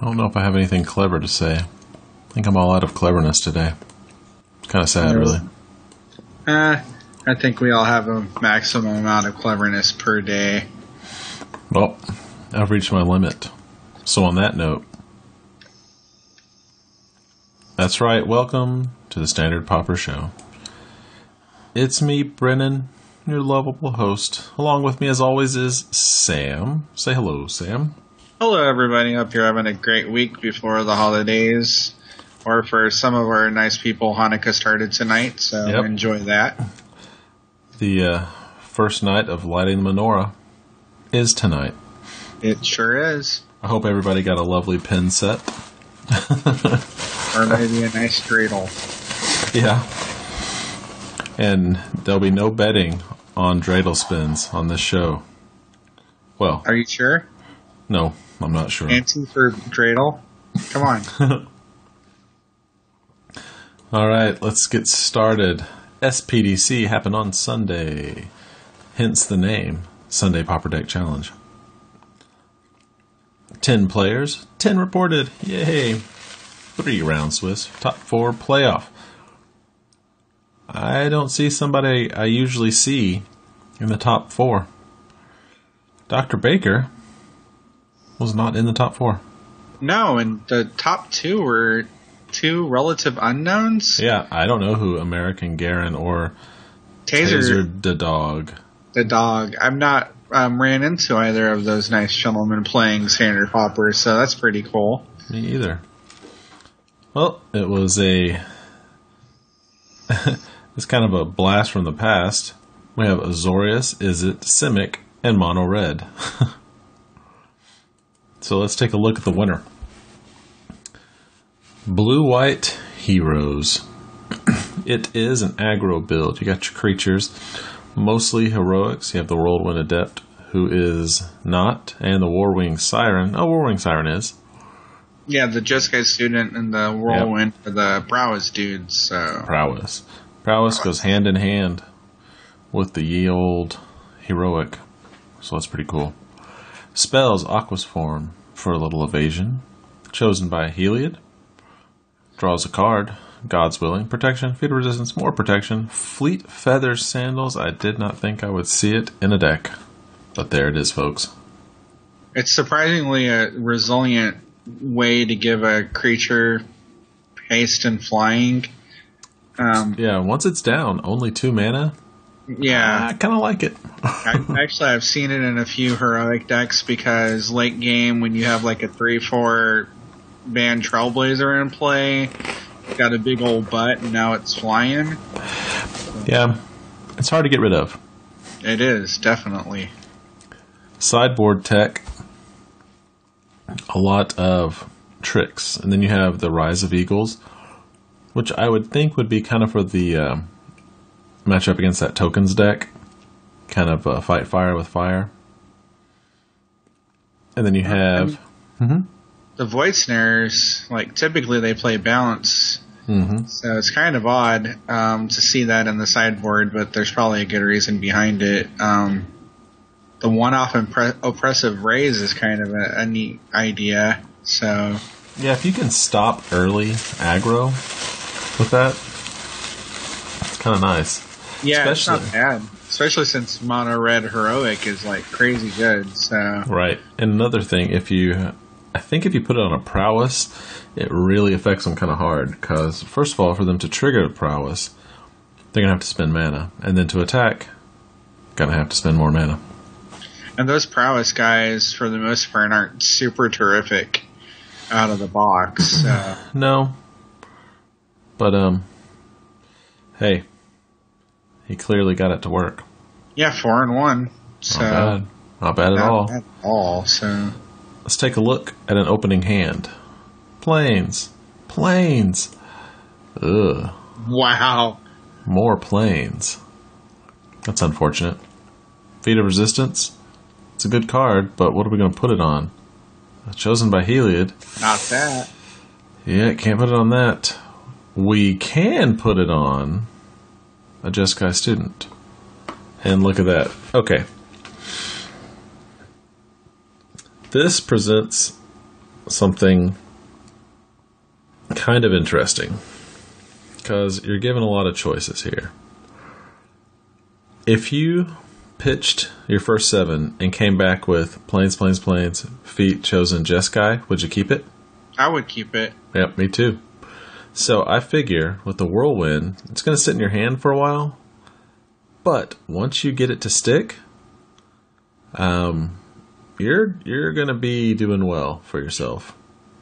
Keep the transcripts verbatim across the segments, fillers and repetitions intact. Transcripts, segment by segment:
I don't know if I have anything clever to say. I think I'm all out of cleverness today. Kind of sad, really. Uh, I think we all have a maximum amount of cleverness per day. Well, I've reached my limit. So on that note... That's right, welcome to the Standard Pauper Show. It's me, Brennan, your lovable host. Along with me, as always, is Sam. Say hello, Sam. Hello, everybody. Hope you're having a great week before the holidays. Or for some of our nice people, Hanukkah started tonight, so yep. Enjoy that. The uh, first night of lighting the menorah is tonight. It sure is. I hope everybody got a lovely pin set. Or maybe a nice dreidel. Yeah. And there'll be no betting on dreidel spins on this show. Well. Are you sure? No, I'm not sure. Anti for dreidel? Come on. All right, let's get started. S P D C happened on Sunday. Hence the name, Sunday Popper Deck Challenge. ten players, ten reported. Yay. Three round Swiss, top four playoff. I don't see somebody I usually see in the top four. Doctor Baker was not in the top four. No, and the top two were two relative unknowns. Yeah, I don't know who American Garen or Taser, Taser the Dog. The Dog. I'm not um, ran into either of those nice gentlemen playing Standard Pauper, so that's pretty cool. Me either. Well, it was a... it's kind of a blast from the past. We have Azorius, is it Simic, and Mono Red. So let's take a look at the winner. Blue-White Heroes. It is an aggro build. You got your creatures, mostly heroics. You have the Whirlwind Adept, who is not, and the Warwing Siren. Oh, Warwing Siren is. Yeah, the Jeskai student and the whirlwind, yep. The prowess dudes. So. Prowess. Prowess goes hand in hand with the ye old heroic. So that's pretty cool. Spells, Aqua's Form for a little evasion. Chosen by Heliod. Draws a card. God's Willing. Protection. Feed of Resistance. More protection. Fleet Feather Sandals. I did not think I would see it in a deck. But there it is, folks. It's surprisingly a resilient way to give a creature haste and flying. Um, yeah, once it's down, only two mana. Yeah. I kind of like it. I, actually, I've seen it in a few heroic decks because late game, when you have like a three four band Trailblazer in play, it's got a big old butt, and now it's flying. Yeah, it's hard to get rid of. It is, definitely. Sideboard tech. A lot of tricks. And then you have the Rise of Eagles, which I would think would be kind of for the uh, matchup against that tokens deck. Kind of uh, fight fire with fire. And then you have... Mm-hmm. The Void Snares, like, typically they play balance. Mm-hmm. So it's kind of odd um, to see that in the sideboard, but there's probably a good reason behind it. Um The one-off impre- oppressive raise is kind of a, a neat idea. So, yeah, if you can stop early aggro with that, it's kind of nice. Yeah, Especially, it's not bad. Especially since Mono Red Heroic is like crazy good. So right. And another thing, if you, I think if you put it on a prowess, it really affects them kind of hard. Because first of all, for them to trigger a prowess, they're gonna have to spend mana, and then to attack, gonna have to spend more mana. And those prowess guys, for the most part, aren't super terrific out of the box. So. No. But, um, hey, he clearly got it to work. Yeah, four and one. So not bad. Not bad at not all. Not bad at all, so. Let's take a look at an opening hand. Planes. Planes. Ugh. Wow. More planes. That's unfortunate. Feed of Resistance. It's a good card, but what are we going to put it on? Chosen by Heliod. Not that. Yeah, can't put it on that. We can put it on a Jeskai student. And look at that. Okay. This presents something kind of interesting, because you're given a lot of choices here. If you pitched your first seven and came back with planes, planes, planes, feet, chosen, Jeskai, would you keep it? I would keep it. Yep, me too. So I figure with the Whirlwind, it's going to sit in your hand for a while, but once you get it to stick, um, you're you're going to be doing well for yourself.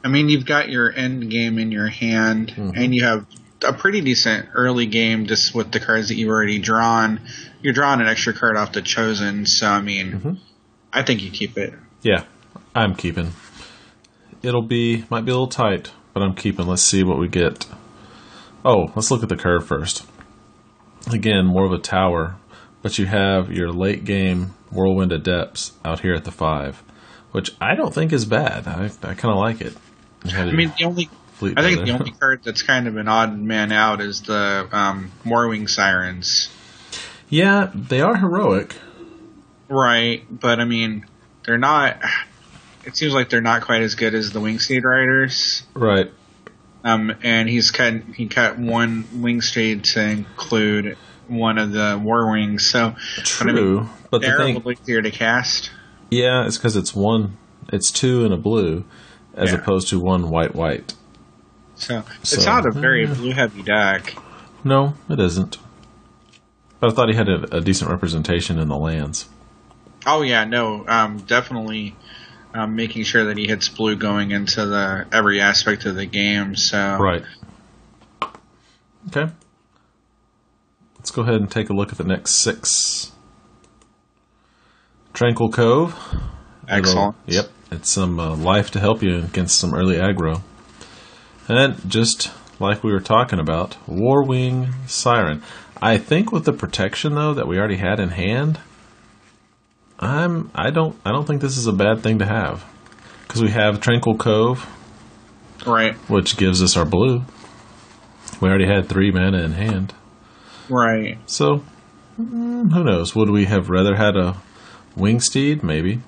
I mean, you've got your end game in your hand, mm-hmm. and you have a pretty decent early game just with the cards that you've already drawn. You're drawing an extra card off the Chosen, so I mean, mm-hmm. I think you keep it. Yeah, I'm keeping. It'll be, might be a little tight, but I'm keeping. Let's see what we get. Oh, let's look at the curve first. Again, more of a tower, but you have your late game Whirlwind Adepts out here at the five, which I don't think is bad. I, I kind of like it. I mean, the only I think the only card that's kind of an odd man out is the um, Warwing Sirens. Yeah, they are heroic. Right, but I mean, they're not... It seems like they're not quite as good as the Wingsteed Riders. Right. Um, and he's cut, he cut one Wingsteed to include one of the Warwings, so... True, but, I mean, but the thing... They're a little easier to cast. Yeah, it's because it's one... It's two and a blue, as yeah. opposed to one white-white. So, so it's not a very uh, blue-heavy deck. No, it isn't. But I thought he had a, a decent representation in the lands. Oh, yeah, no. Um, definitely um, making sure that he hits blue going into the every aspect of the game. So right. Okay. Let's go ahead and take a look at the next six. Tranquil Cove. Excellent. It'll, yep. It's some uh, life to help you against some early aggro. And just like we were talking about, Warwing Siren. I think with the protection though that we already had in hand, I'm I don't I don't think this is a bad thing to have, because we have Tranquil Cove, right? Which gives us our blue. We already had three mana in hand, right? So who knows? Would we have rather had a Wingsteed? Maybe,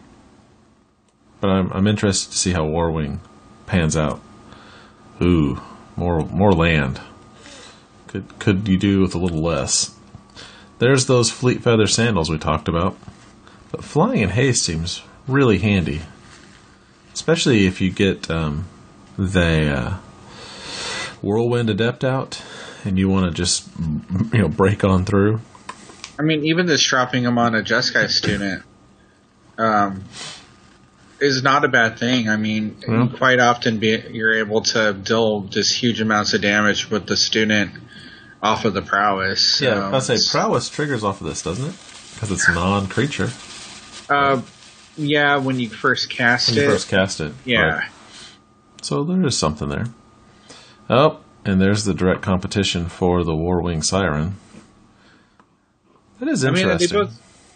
but I'm I'm interested to see how Warwing pans out. Ooh, more more land. Could could you do with a little less? There's those Fleet Feather Sandals we talked about. But flying in haste seems really handy. Especially if you get um, the uh, Whirlwind Adept out and you want to just you know break on through. I mean, even just dropping them on a Jeskai student um is not a bad thing. I mean, well, quite often be, you're able to deal just huge amounts of damage with the student off of the prowess. So. Yeah, I say prowess triggers off of this, doesn't it? Because it's non-creature. Uh, yeah, when you first cast when it. When you first cast it. Yeah. Right. So there is something there. Oh, and there's the direct competition for the Warwing Siren. That is interesting. I mean,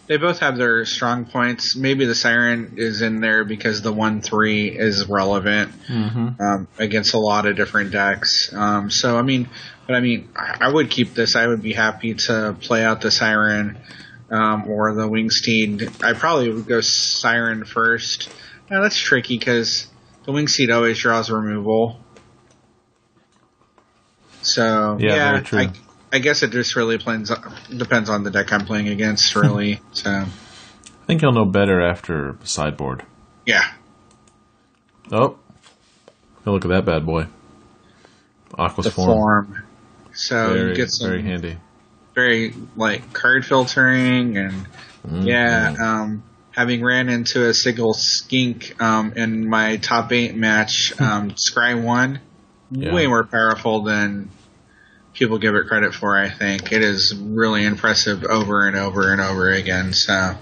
They both have their strong points. Maybe the Siren is in there because the one three is relevant mm-hmm. um, against a lot of different decks. Um, so, I mean, but I mean, I, I would keep this. I would be happy to play out the Siren um, or the Wingsteed. I probably would go Siren first. Now, that's tricky because the Wingsteed always draws removal. So, yeah, yeah very true. I, I guess it just really depends on the deck I'm playing against, really. So, I think you'll know better after sideboard. Yeah. Oh, look at that bad boy. Aqua's the form. form. So very, you get some very handy, very like card filtering and mm-hmm. yeah. Um, having ran into a single skink um, in my top eight match, um, Scry won. Yeah. Way more powerful than people give it credit for, I think. It is really impressive over and over and over again. So, yeah,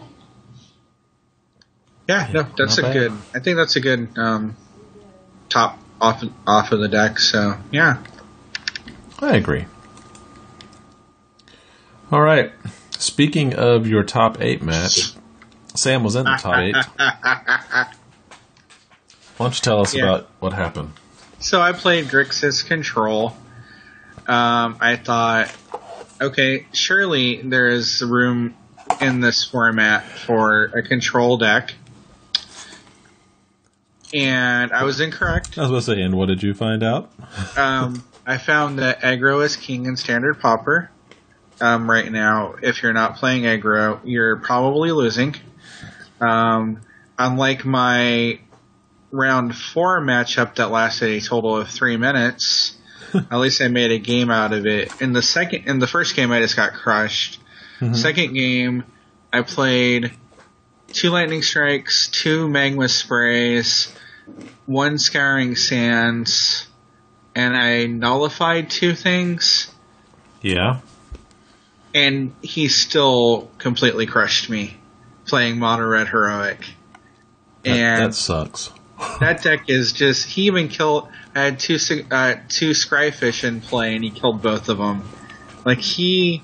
yeah no, that's a bad. good. I think that's a good um, top off off of the deck. So, yeah, I agree. All right. Speaking of your top eight match, Sam was in the top eight. Why don't you tell us yeah. about what happened? So I played Grixis Control. Um, I thought, okay, surely there is room in this format for a control deck. and I was incorrect. I was going to say, and what did you find out? um, I found that aggro is king in Standard Pauper. Um, right now, if you're not playing aggro, you're probably losing. Um, unlike my round four matchup that lasted a total of three minutes, at least I made a game out of it. In the second, in the first game, I just got crushed. Mm-hmm. Second game, I played two lightning strikes, two magma sprays, one scouring sands, and I nullified two things. Yeah. And he still completely crushed me playing Mono Red Heroic. And that, that sucks. That deck is just... He even killed... I had two uh, two Scryfish in play, and he killed both of them. Like, he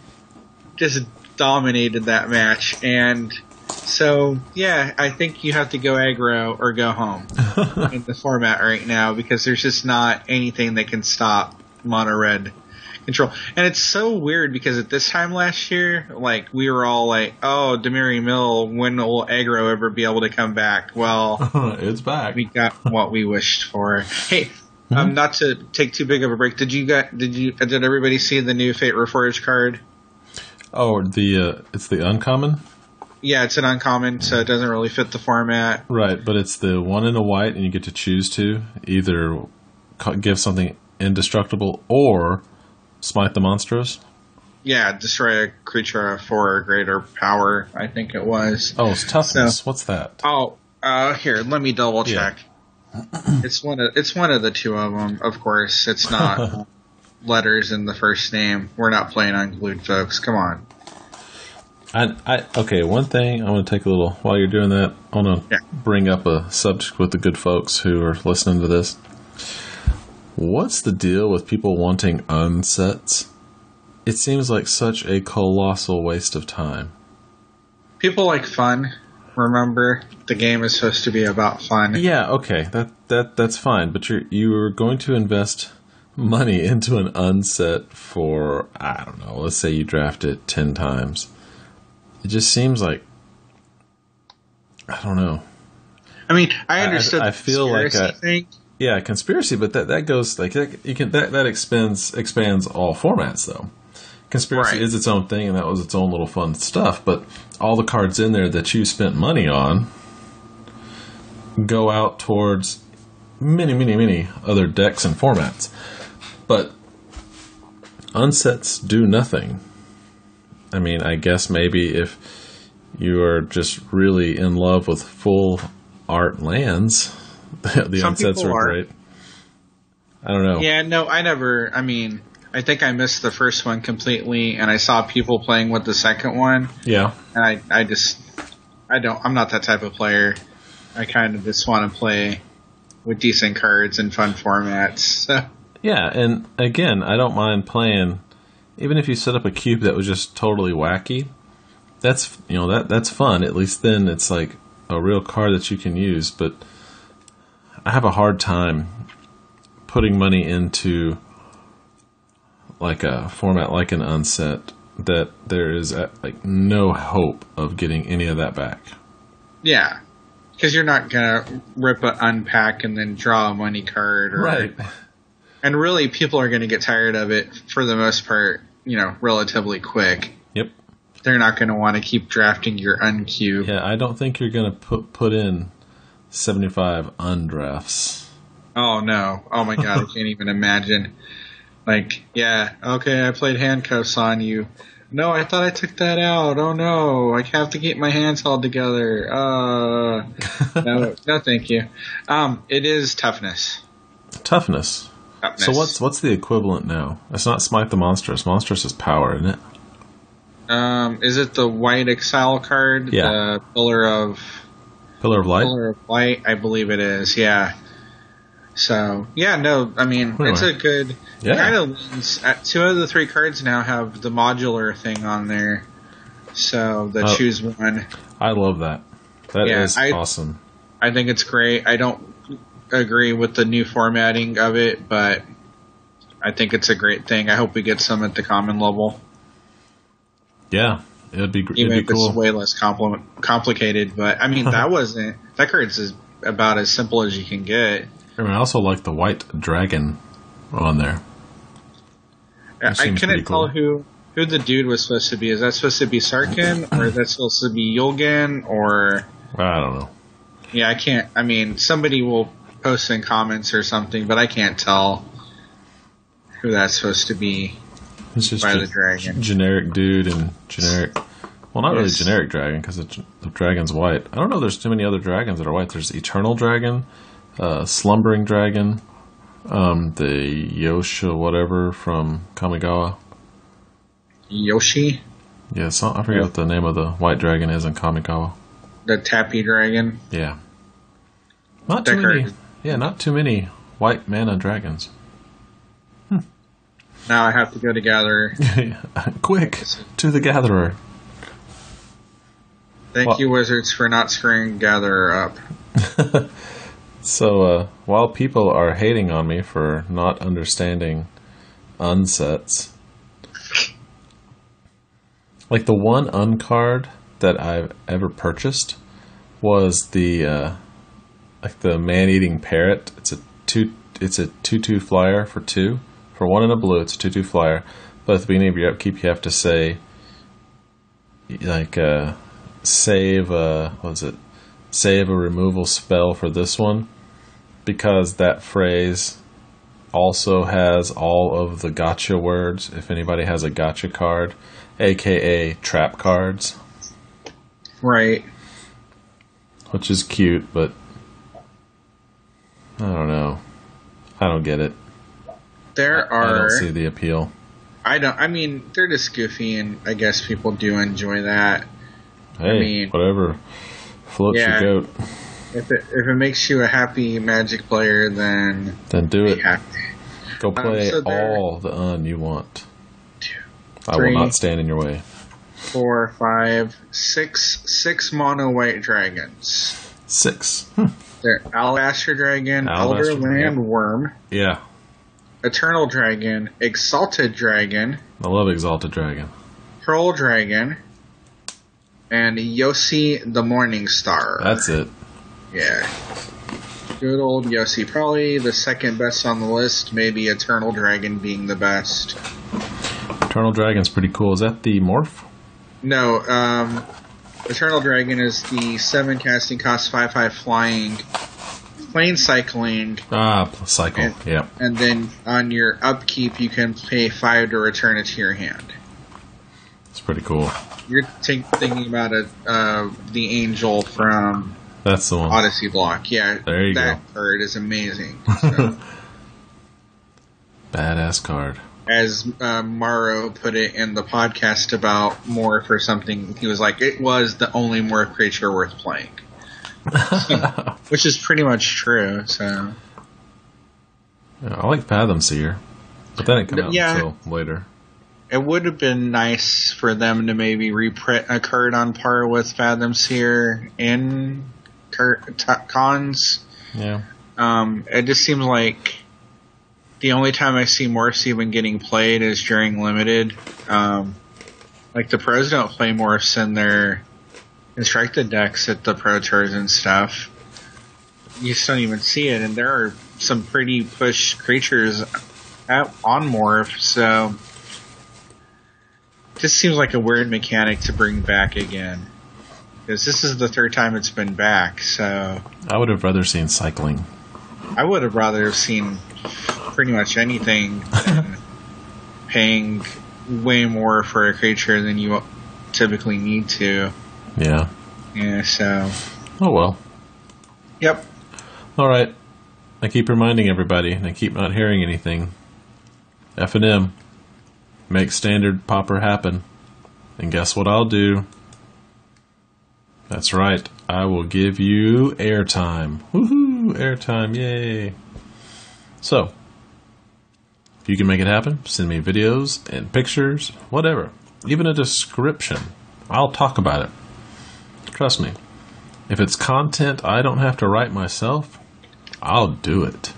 just dominated that match. And so, yeah, I think you have to go aggro or go home in the format right now, because there's just not anything that can stop Mono Red Control. And it's so weird, because at this time last year, like, we were all like, oh, Demiri Mill, when will aggro ever be able to come back? Well, it's back. We got what we wished for. Hey, mm-hmm. um, not to take too big of a break, did you got did you did everybody see the new Fate Reforged card? Oh, the uh, it's the uncommon? Yeah, it's an uncommon, so it doesn't really fit the format. Right, but it's the one in a white, and you get to choose to either give something indestructible or Smite the Monstrous? Yeah, destroy a creature for a greater power, I think it was. Oh, it's toughness. So, what's that? Oh, uh, here, let me double check. Yeah. it's one of it's one of the two of them, of course. It's not letters in the first name. We're not playing Unglued, folks. Come on. I, I okay, one thing I want to take a little... While you're doing that, I want to yeah. bring up a subject with the good folks who are listening to this. What's the deal with people wanting unsets? It seems like such a colossal waste of time. People like fun. Remember, the game is supposed to be about fun. Yeah, okay, that that that's fine. But you're you're going to invest money into an unset for, I don't know, let's say you draft it ten times. It just seems like, I don't know. I mean, I understood I, I, I feel the conspiracy like I, thing. Yeah, conspiracy, but that, that goes like that, you can that that expands expands all formats though. Conspiracy right. is its own thing, and that was its own little fun stuff. But all the cards in there that you spent money on go out towards many, many, many other decks and formats. But unsets do nothing. I mean, I guess maybe if you are just really in love with full art lands. The Some unsets are, are great. I don't know. Yeah, no, I never. I mean, I think I missed the first one completely, and I saw people playing with the second one. Yeah, and I, I just, I don't. I'm not that type of player. I kind of just want to play with decent cards and fun formats. So. Yeah, and again, I don't mind playing, even if you set up a cube that was just totally wacky. That's you know that that's fun. At least then it's like a real card that you can use, but. I have a hard time putting money into like a format like an unset that there is a, like no hope of getting any of that back. Yeah, because you're not gonna rip an unpack and then draw a money card, or, right? And really, people are gonna get tired of it for the most part. You know, relatively quick. Yep. They're not gonna want to keep drafting your uncube. Yeah, I don't think you're gonna put put in seventy-five undrafts. Oh, no. Oh, my God. I can't even imagine. Like, yeah, okay, I played handcuffs on you. No, I thought I took that out. Oh, no. I have to keep my hands held together. Uh, no, no, thank you. Um, it is toughness. Toughness. Toughness. So what's what's the equivalent now? It's not Smite the Monstrous. Monstrous is power, isn't it? Um, is it the white exile card? Yeah. The pillar of... Pillar of Light? Pillar of Light, I believe it is, yeah. So, yeah, no, I mean, anyway. It's a good... Yeah. Kind of leans at, two of the three cards now have the modular thing on there, so the oh, choose one. I love that. That yeah, is I, awesome. I think it's great. I don't agree with the new formatting of it, but I think it's a great thing. I hope we get some at the common level. Yeah. It'd be, it'd Even be if cool. It's way less compl- complicated, but I mean that wasn't that card's as about as simple as you can get. I mean, I also like the white dragon on there. That I couldn't tell cool. who who the dude was supposed to be. Is that supposed to be Sarkin, or is that supposed to be Yul'gin, or... I don't know. Yeah, I can't... I mean, somebody will post in comments or something, but I can't tell who that's supposed to be. It's just by the dragon. Generic dude and generic... Well, not yes. really generic dragon, because the, the dragon's white. I don't know if there's too many other dragons that are white. There's Eternal Dragon, uh, Slumbering Dragon, um, the Yoshi whatever from Kamigawa. Yoshi? Yeah, so I forget yeah. what the name of the white dragon is in Kamigawa. The Tappy Dragon? Yeah. Not Decker. too many. Yeah, not too many white mana dragons. Hmm. Now I have to go to Gatherer. Quick, to the Gatherer. Thank well, you, Wizards, for not screwing Gatherer up. So, uh, while people are hating on me for not understanding unsets, like the one uncard that I've ever purchased was the uh, like the man-eating parrot. It's a two. It's a two-two flyer for two for one in a blue. It's a two-two flyer, but at the beginning of your upkeep, you have to say like. Uh, Save a what was it? Save a removal spell for this one, because that phrase also has all of the gotcha words. If anybody has a gotcha card, aka trap cards, right? Which is cute, but I don't know. I don't get it. There are. I don't see the appeal. I don't. I mean, they're just goofy, and I guess people do enjoy that. Hey, I mean, whatever floats yeah, your goat. If it if it makes you a happy Magic player, then then do it. Happy. Go play um, so all the un you want. Two, I three, will not stand in your way. Four, five, six, six mono white dragons. Six. Hmm. They're Alabaster Dragon, Alabaster Elder Land Dragon. Worm. Yeah. Eternal Dragon, Exalted Dragon. I love Exalted Dragon. Pearl Dragon. And Yoshi the Morning Star. That's it. Yeah. Good old Yoshi. Probably the second best on the list, maybe Eternal Dragon being the best. Eternal Dragon's pretty cool. Is that the morph? No. Um, Eternal Dragon is the seven casting cost, five five flying, plane cycling. Ah, cycle, and, yeah. And then on your upkeep, you can pay five to return it to your hand. It's pretty cool. You're t- thinking about a, uh, the angel from That's the one. Odyssey Block. Yeah, there you that go. Card is amazing. So. Badass card. As uh, Morrow put it in the podcast about morph or something, he was like, it was the only morph creature worth playing. Which is pretty much true. So, yeah, I like Fathomseer, but that didn't come out yeah. until later. It would have been nice for them to maybe reprint a card on par with Fathomseer in cons. Yeah. Um, it just seems like the only time I see morphs even getting played is during Limited. Um, like the pros don't play morphs in their constructed decks at the Pro Tours and stuff. You just don't even see it, and there are some pretty push creatures at, on morph, so... This seems like a weird mechanic to bring back again, because this is the third time it's been back. So I would have rather seen cycling. I would have rather seen pretty much anything than paying way more for a creature than you typically need to. Yeah. Yeah. So. Oh well. Yep. All right. I keep reminding everybody, and I keep not hearing anything. F and M. Make Standard Pauper happen. And guess what I'll do? That's right. I will give you airtime. Woohoo! Airtime. Yay! So, if you can make it happen, send me videos and pictures, whatever. Even a description. I'll talk about it. Trust me. If it's content I don't have to write myself, I'll do it.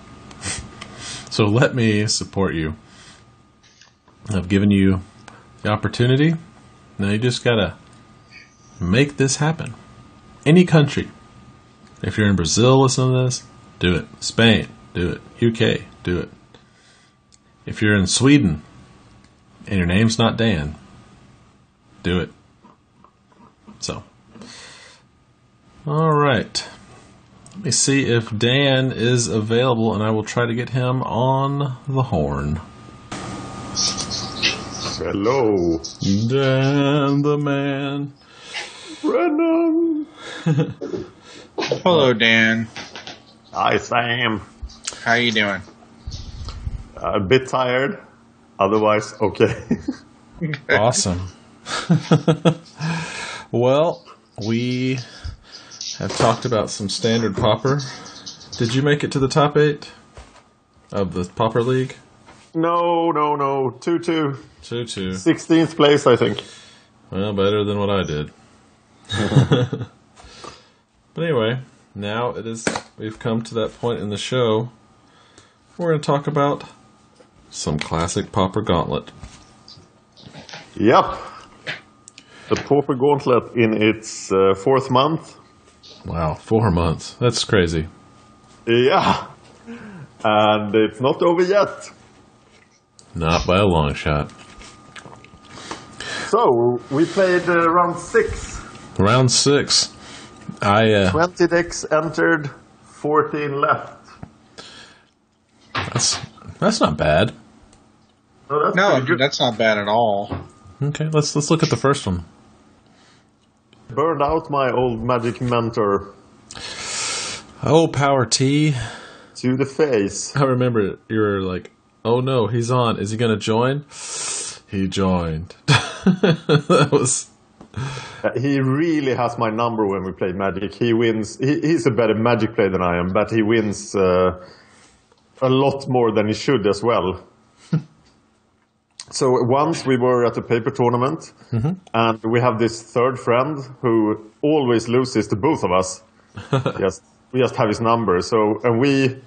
So let me support you. I've given you the opportunity. Now you just gotta make this happen. Any country. If you're in Brazil with some of this, do it. Spain, do it. U K, do it. If you're in Sweden and your name's not Dan, do it. So, all right. Let me see if Dan is available, and I will try to get him on the horn. Hello, Dan the man. Brennan. Hello, Dan. Hi, Sam. How you doing? A bit tired. Otherwise, okay. Awesome. Well, we have talked about some standard pauper. Did you make it to the top eight of the pauper league? No, no, no. two two. Two, 2-2. Two. Two, two. sixteenth place, I think. Well, better than what I did. But anyway, now it is. We've come to that point in the show. We're going to talk about some classic Pauper Gauntlet. Yep. The Pauper Gauntlet in its uh, fourth month. Wow, four months. That's crazy. Yeah. And it's not over yet. Not by a long shot. So, we played uh, round six. Round six. I uh, twenty decks entered, fourteen left. That's that's not bad. No, that's, no good. That's not bad at all. Okay, let's let's look at the first one. Burned out my old magic mentor. Oh, Power T. To the face. I remember you were like, "Oh no, he's on. Is he going to join?" He joined. That was. He really has my number when we play Magic. He wins. He, he's a better Magic player than I am, but he wins uh, a lot more than he should as well. So once we were at a paper tournament, mm-hmm. and we have this third friend who always loses to both of us. Yes, we just have his number. So and we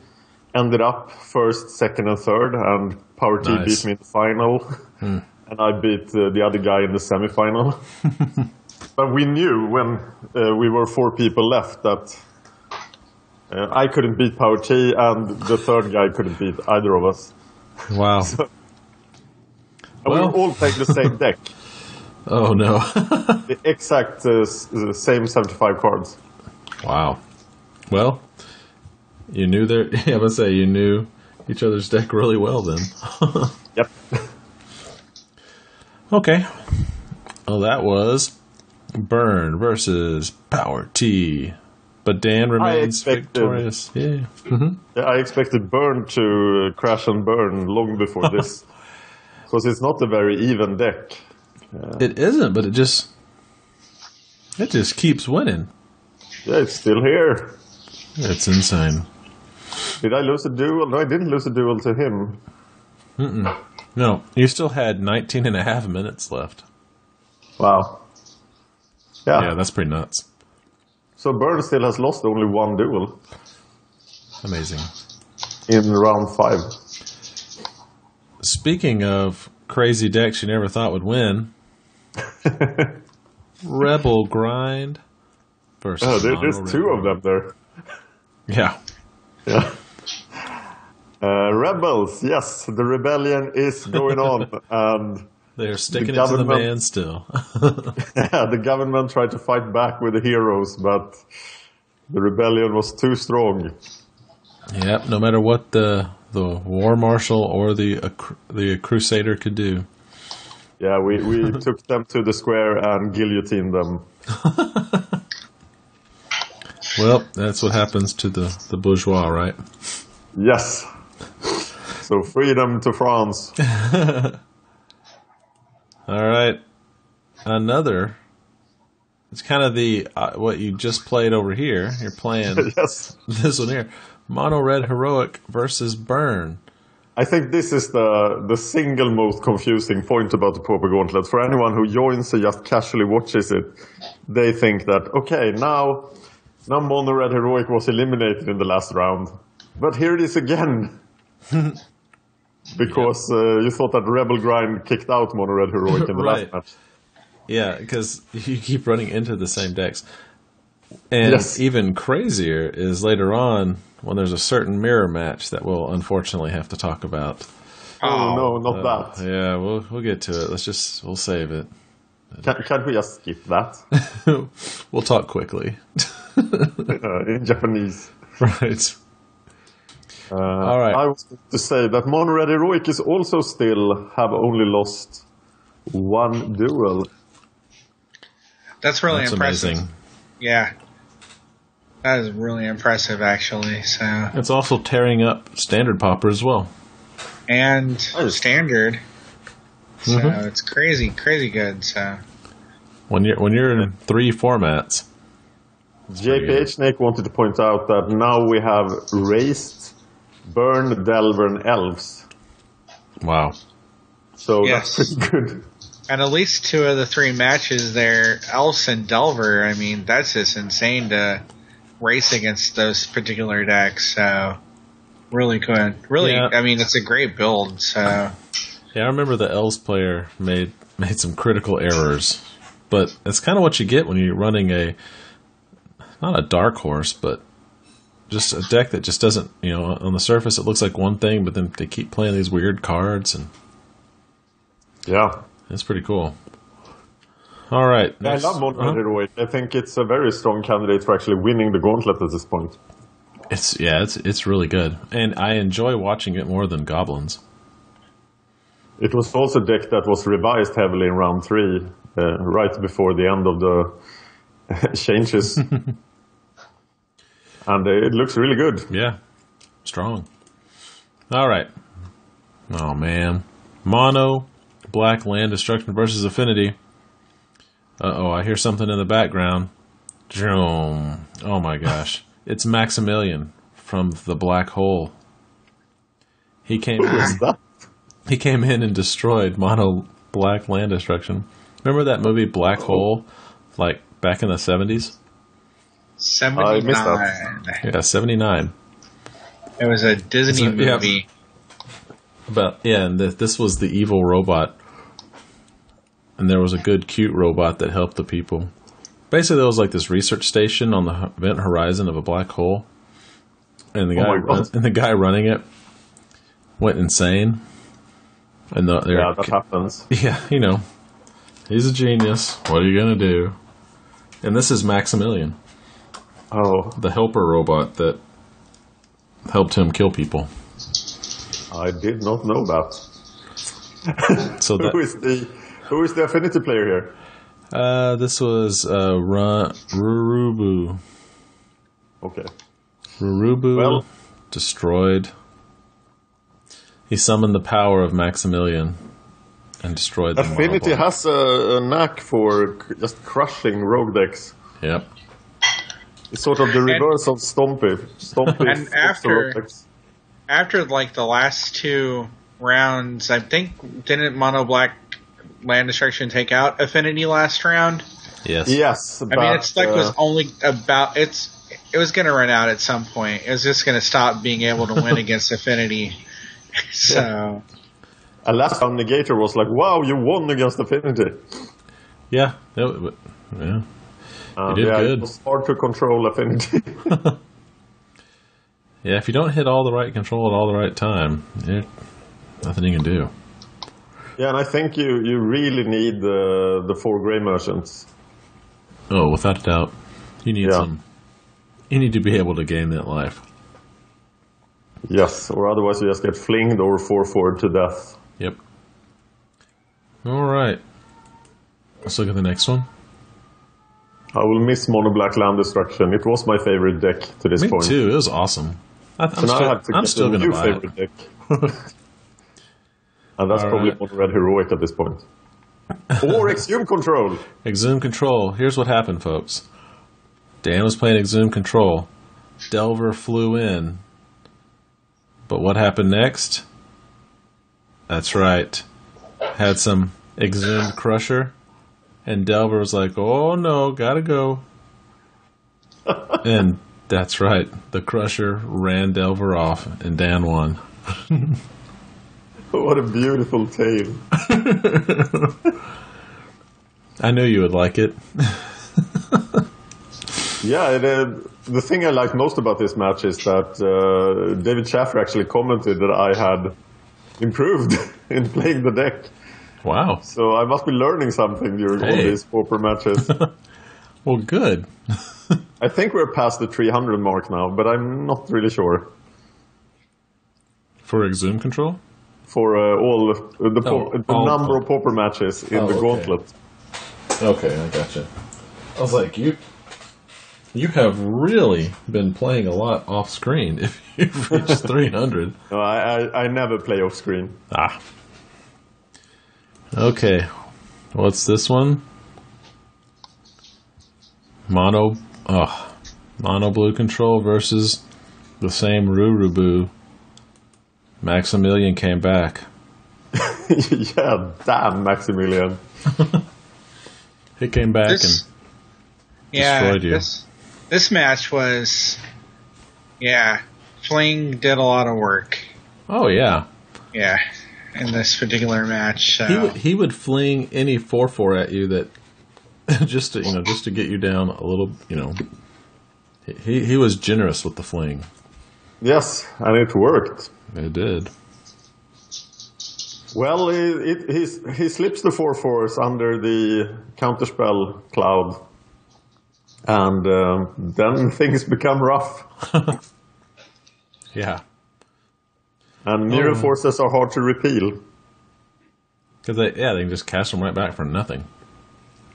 ended up first, second, and third, and Power T nice. beat me in the final. Mm. And I beat uh, the other guy in the semi-final. But we knew when uh, we were four people left that uh, I couldn't beat Power T and the third guy couldn't beat either of us. Wow. So, well. We all played the same deck. Oh, no. The exact uh, the same seventy-five cards. Wow. Well, you knew their... Yeah, I must say, you knew each other's deck really well then. Yep. Okay, well that was Burn versus Power T, but Dan remains I expected, victorious. Yeah. Mm-hmm. Yeah, I expected Burn to crash and burn long before this, because it's not a very even deck. Yeah. It isn't, but it just it just keeps winning. Yeah, it's still here. It's insane. Did I lose a duel? No, I didn't lose a duel to him. Mm-mm. No, you still had nineteen and a half minutes left. Wow. Yeah. Yeah, that's pretty nuts. So Burn still has lost only one duel. Amazing. In round five. Speaking of crazy decks you never thought would win, Rebel Grind versus oh, there, there's Mono two Red. Of them there. Yeah. Yeah. Uh, rebels, yes, the rebellion is going on, and they're sticking the it to the man still. Yeah, the government tried to fight back with the heroes, but the rebellion was too strong. Yep, no matter what the the war marshal or the uh, the crusader could do. Yeah, we we took them to the square and guillotined them. Well, that's what happens to the the bourgeois, right? Yes. So freedom to France. All right. Another. It's kind of the uh, what you just played over here. You're playing yes. This one here. Mono Red Heroic versus Burn. I think this is the the single most confusing point about the Pauper Gauntlet. For anyone who joins or just casually watches it, they think that, okay, now, now Mono Red Heroic was eliminated in the last round. But here it is again. Because yep. uh, you thought that Rebel Grind kicked out Mono Red Heroic in the right. last match. Yeah, because you keep running into the same decks. And yes. Even crazier is later on when there's a certain mirror match that we'll unfortunately have to talk about. Oh, oh no, not uh, that. Yeah, we'll we'll get to it. Let's just we'll save it. Can, can we just skip that? We'll talk quickly. uh, in Japanese. Right. Uh, All right. I was going to say that Mono Red Heroic is also still have only lost one duel. That's really That's impressive. Amazing. Yeah. That is really impressive, actually. So it's also tearing up Standard Pauper as well. And Standard. So mm-hmm. It's crazy, crazy good. So when you're when you're in three formats. J P H Snake wanted to point out that now we have raised Burn, Delver, and Elves. Wow. So yes. That's pretty good. And at least two of the three matches there, Elves and Delver, I mean, that's just insane to race against those particular decks. So really good. Really, yeah. I mean, it's a great build. So yeah, I remember the Elves player made made some critical errors. But that's kind of what you get when you're running a... Not a dark horse, but just a deck that just doesn't, you know, on the surface it looks like one thing, but then they keep playing these weird cards. And yeah. That's pretty cool. All right. Yeah, I love Mono Red Heroic. I think it's a very strong candidate for actually winning the gauntlet at this point. It's Yeah, it's it's really good. And I enjoy watching it more than Goblins. It was also a deck that was revised heavily in round three, uh, right before the end of the... changes. And it looks really good. Yeah. Strong. All right. Oh, man. Mono, black land destruction versus affinity. Uh-oh, I hear something in the background. Oh, my gosh. It's Maximilian from the Black Hole. He came in, he came in and destroyed Mono black land destruction. Remember that movie Black oh. Hole? Like, back in the seventies? seventy-nine. Yeah, seventy-nine. It was a Disney a, movie. Yeah, about, yeah and the, this was the evil robot. And there was a good, cute robot that helped the people. Basically, there was like this research station on the event horizon of a black hole. And the guy, oh and the guy running it went insane. And the, yeah, that happens. Yeah, you know. He's a genius. What are you going to do? And this is Maximilian. Oh. The helper robot that helped him kill people. I did not know that. So that who, is the, who is the affinity player here? Uh, this was uh, Ra- Rurubu. Okay. Rurubu well. destroyed. He summoned the power of Maximilian. And destroyed them. Affinity has a, a knack for c- just crushing rogue decks. Yep. It's sort of the reverse and, of Stompy. Stompy and after, after like the last two rounds, I think didn't Mono Black Land Destruction take out Affinity last round? Yes. Yes. About, I mean, its deck uh, was only about it's. It was going to run out at some point. It was just going to stop being able to win against Affinity. So. Yeah. And last time Negator was like, wow, you won against Affinity. Yeah. That, yeah. Um, you did yeah, good. It was hard to control Affinity. Yeah, if you don't hit all the right control at all the right time, nothing you can do. Yeah, and I think you, you really need the, the four Grey Merchants. Oh, without a doubt. You need yeah. some. You need to be able to gain that life. Yes, or otherwise you just get flinged or four forward to death. Yep. All right. Let's look at the next one. I will miss Mono Black Land Destruction. It was my favorite deck to this Me point. Me too. It was awesome. I th- so I'm still, I have to I'm get still a new favorite it. deck. And that's All probably right. Mono Red Heroic at this point. Or Exhume Control. Exhume Control. Here's what happened, folks. Dan was playing Exhume Control. Delver flew in. But what happened next? That's right. Had some Exhumed Crusher. And Delver was like, oh no, gotta go. And that's right. The Crusher ran Delver off, and Dan won. What a beautiful tale. I knew you would like it. Yeah, it, uh, the thing I like most about this match is that uh, David Schaffer actually commented that I had improved in playing the deck. Wow. So I must be learning something during hey. all these pauper matches. Well, good. I think we're past the three hundred mark now, but I'm not really sure. For Exhume Control? For uh, all of the, oh, the all number of pauper matches in oh, the okay. gauntlet. Okay, I gotcha. I was like, you... You have really been playing a lot off screen if you've reached three hundred. No, I, I, I never play off screen. Ah. Okay. What's this one? Mono oh, mono blue control versus the same Rurubu. Maximilian came back. Yeah, damn Maximilian. He came back this, and yeah, destroyed you. This, This match was, yeah, Fling did a lot of work. Oh, yeah. Yeah, in this particular match. So. He, would, he would fling any four four at you that, just to, you know, just to get you down a little, you know. He, he was generous with the fling. Yes, and it worked. It did. Well, it, it, he's, he slips the four fours under the counterspell cloud. And uh, then things become rough. Yeah. And mirror um, forces are hard to repeal. Because they, yeah, they can just cast them right back for nothing.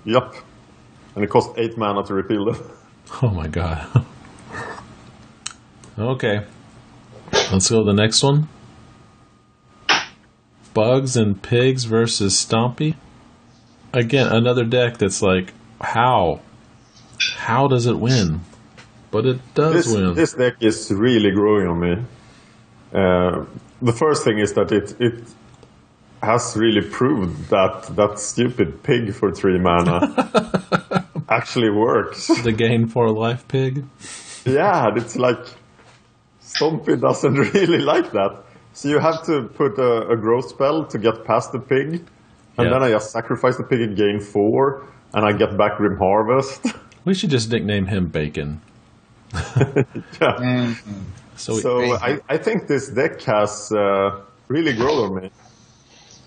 Yep. And it costs eight mana to repeal them. Oh my god. Okay. Let's go to the next one. Bugs and Pigs versus Stompy. Again, another deck that's like, how? How does it win? But it does this, win. This deck is really growing on me. Uh, the first thing is that it it has really proved that that stupid pig for three mana actually works. The gain for life pig? Yeah, it's like Stompy doesn't really like that. So you have to put a, a growth spell to get past the pig, and yeah. then I just sacrifice the pig and gain four, and I get back Grim Harvest. We should just nickname him Bacon. Yeah. So, so I, I think this deck has uh, really grown on me.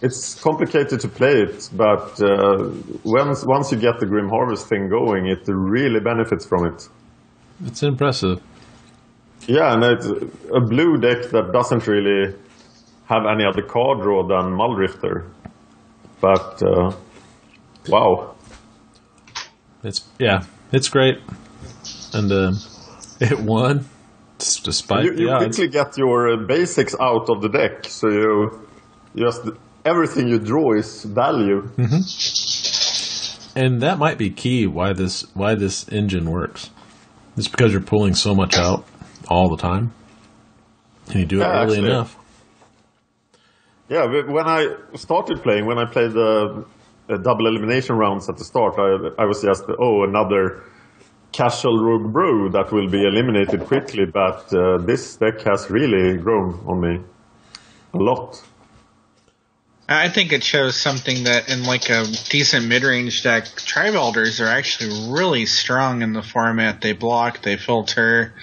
It's complicated to play it, but uh, once, once you get the Grim Harvest thing going, it really benefits from it. It's impressive. Yeah, and it's a blue deck that doesn't really have any other card draw than Muldrifter. But, uh, wow. It's Yeah. It's great, and uh, it won despite you, you the odds. You quickly get your uh, basics out of the deck, so you just everything you draw is value. Mm-hmm. And that might be key why this why this engine works. It's because you're pulling so much out all the time, and you do yeah, it early actually, enough. Yeah, when I started playing, when I played the. Uh, Uh, double elimination rounds at the start, I, I was just, oh, another casual rogue brew that will be eliminated quickly, but uh, this deck has really grown on me a lot. I think it shows something that in like a decent mid-range deck, Tribe Elders are actually really strong in the format. They block, they filter,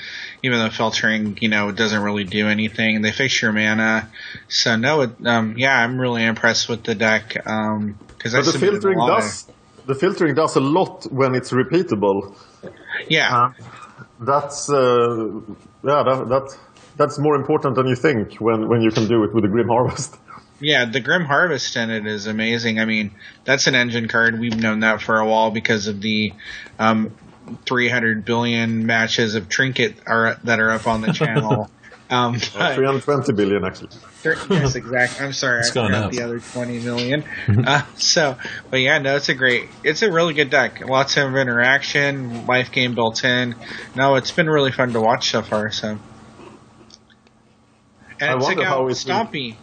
even though filtering, you know, doesn't really do anything. They fix your mana. So, no, it, um, yeah, I'm really impressed with the deck. Um, But the filtering does the filtering does a lot when it's repeatable. Yeah, uh, that's uh, yeah that, that that's more important than you think when, when you can do it with the Grim Harvest. Yeah, the Grim Harvest in it is amazing. I mean, that's an engine card. We've known that for a while because of the um, three hundred billion matches of Trinket are, that are up on the channel. Um, but, three hundred twenty billion, actually. Yes, exactly. I'm sorry, I forgot the other twenty million. Uh, so, but yeah, no, it's a great, it's a really good deck. Lots of interaction, life game built in. No, it's been really fun to watch so far. So, and check out Stompy.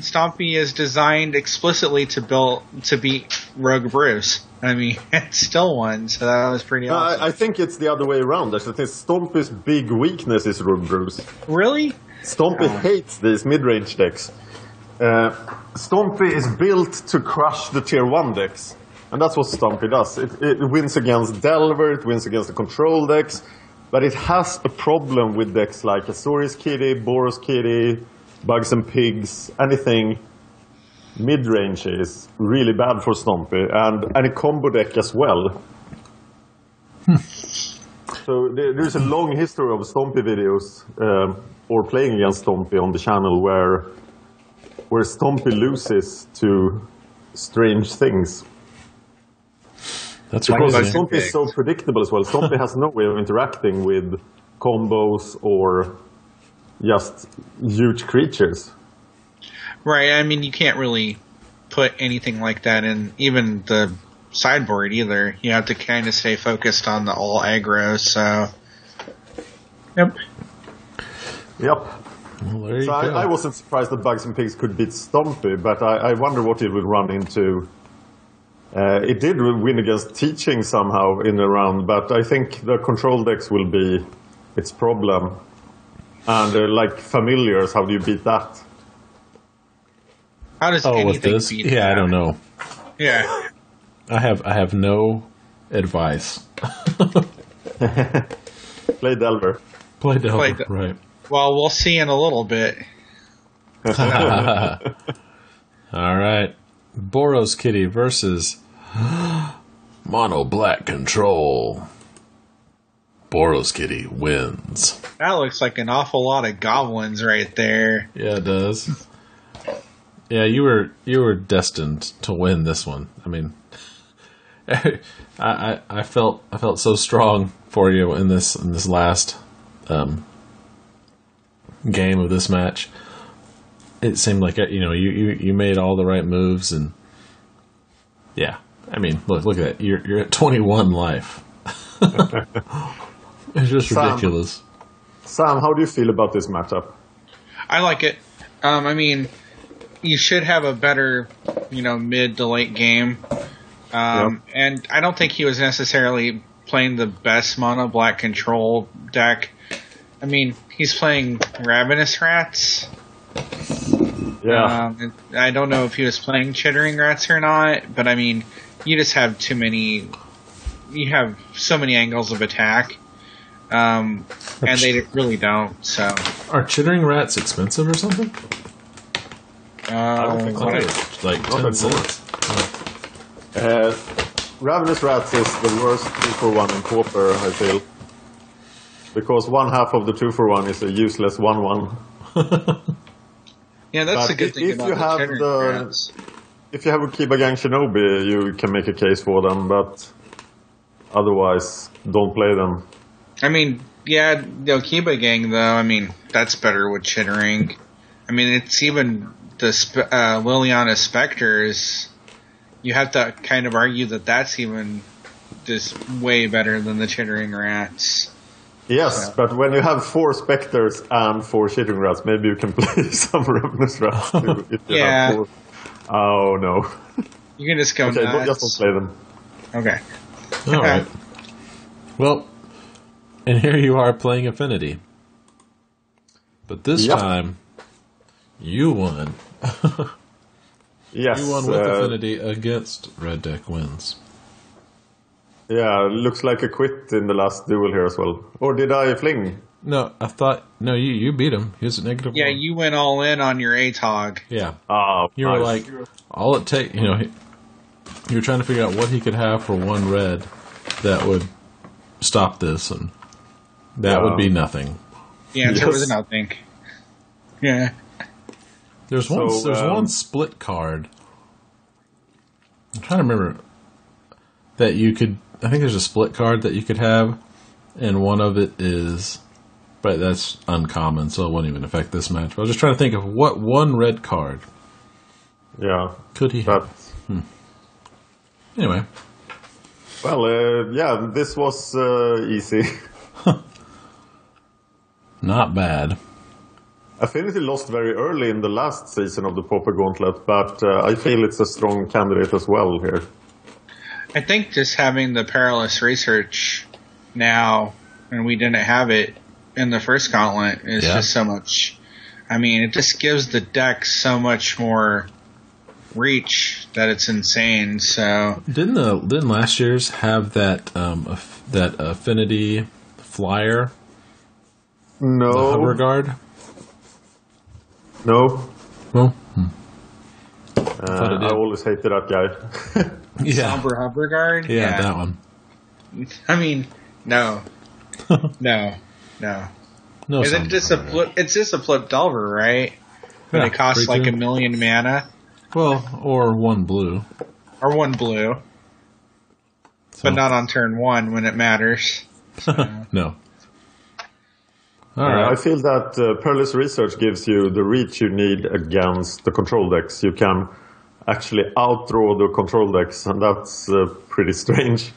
Stompy is designed explicitly to build to beat Rogue Bruce. I mean, it still won, so that was pretty uh, awesome. I think it's the other way around. Actually, I think Stompy's big weakness is Rogue Bruce. Really? Stompy oh. hates these mid-range decks. Uh, Stompy is built to crush the tier one decks, And that's what Stumper does. It, it wins against Delver, it wins against the control decks, but it has a problem with decks like Azorius Kitty, Boros Kitty, Bugs and Pigs. Anything mid-range is really bad for Stompy, and any combo deck as well. So there, there's a long history of Stompy videos, um, or playing against Stompy on the channel, where where Stompy loses to strange things. That's because crazy. Stompy is so predictable as well. Stompy has no way of interacting with combos or just huge creatures. Right, I mean, you can't really put anything like that in even the sideboard either. You have to kind of stay focused on the all aggro, so... Yep. Yep. Well, so I, I wasn't surprised that Bugs and Pigs could beat Stompy, but I, I wonder what it would run into. Uh, it did win against Teaching somehow in the round, but I think the control decks will be its problem. And uh, like Familiars, how do you beat that? How does oh, anything with this? Beat yeah, that? I don't know. Yeah, I have I have no advice. Play Delver. Play Delver. Play de- right. Well, we'll see in a little bit. All right. Boros Kitty versus Mono Black Control. Boros Kitty wins. That looks like an awful lot of goblins right there. Yeah, it does. Yeah, you were you were destined to win this one. I mean, I, I I felt I felt so strong for you in this in this last um, game of this match. It seemed like it, you know you, you, you made all the right moves, and yeah, I mean look look at that, you're you're at twenty-one life. It's just Sam, ridiculous. Sam, how do you feel about this matchup? I like it. Um, I mean. You should have a better, you know, mid to late game. Um, yep. And I don't think he was necessarily playing the best Mono Black Control deck. I mean, he's playing Ravenous Rats. Yeah. Um, I don't know if he was playing Chittering Rats or not, but I mean, you just have too many... You have so many angles of attack, um, and they really don't, so... Are Chittering Rats expensive or something? Um, I don't think so. Like ten cents. Oh. Uh, Ravenous Rats is the worst two for one in Pauper, I feel. Because one half of the two for one is a useless one one. Yeah, that's but a good thing if about you have the, the if you have a Kiba Gang Shinobi, you can make a case for them, but otherwise, don't play them. I mean, yeah, the Kiba Gang, though, I mean, that's better with Chittering. I mean, it's even... The sp- uh, Liliana Spectres, you have to kind of argue that that's even just way better than the Chittering Rats. Yes, so. But when you have four Spectres and four Chittering Rats, maybe you can play some Ravenous Rats too. If you yeah. Have four. Oh, no. You can just go okay, nuts. Okay, don't just play them. Okay. All right. Well, and here you are playing Affinity. But this yep. time... You won. Yes. You won with uh, Affinity against Red Deck Wins. Yeah, looks like a quit in the last duel here as well. Or did I fling? No, I thought... No, you, you beat him. He was a negative yeah, one. Yeah, you went all in on your A T O G. Yeah. Oh, you were nice. Like, all it takes... You know, he, you were trying to figure out what he could have for one red that would stop this, and that um, would be nothing. The answer yes. was nothing. Yeah. There's one. So, there's um, one split card. I'm trying to remember that you could. I think there's a split card that you could have, and one of it is, but that's uncommon, so it won't even affect this match. But I was just trying to think of what one red card. Yeah. Could he have? Hmm. Anyway. Well, uh, yeah, this was uh, easy. Not bad. Affinity lost very early in the last season of the Pauper Gauntlet, but uh, I feel it's a strong candidate as well here. I think just having the Perilous Research now, and we didn't have it in the first Gauntlet, is yeah. just so much... I mean, it just gives the deck so much more reach that it's insane. So didn't the didn't last year's have that um af- that affinity flyer? No. The hover guard? No. No. Hmm. Uh, I, I always hated that guy. Yeah. Somber hover guard. Yeah, yeah, that one. I mean, no, no, no. No, is it just a flip, it's just a flip Delver, right? And yeah, it costs like two. a million mana. Well, or one blue. Or one blue. So. But not on turn one when it matters. So. No. All right. uh, I feel that uh, Perilous Research gives you the reach you need against the control decks. You can actually outdraw the control decks, and that's uh, pretty strange.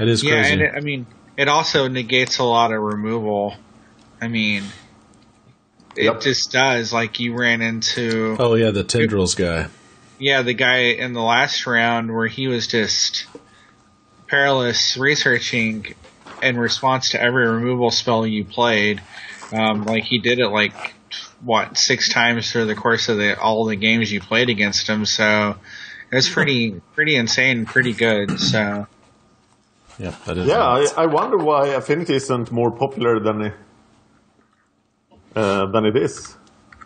It is crazy. Yeah, and it, I mean, it also negates a lot of removal. I mean, it yep. just does. Like, you ran into... Oh, yeah, the Tendrils it, guy. Yeah, the guy in the last round where he was just Perilous Researching in response to every removal spell you played. Um, like, he did it, like, what, six times through the course of the, all the games you played against him. So it was pretty, pretty insane, pretty good, so... Yeah, that is yeah I, I wonder why Affinity isn't more popular than it, uh, than it is.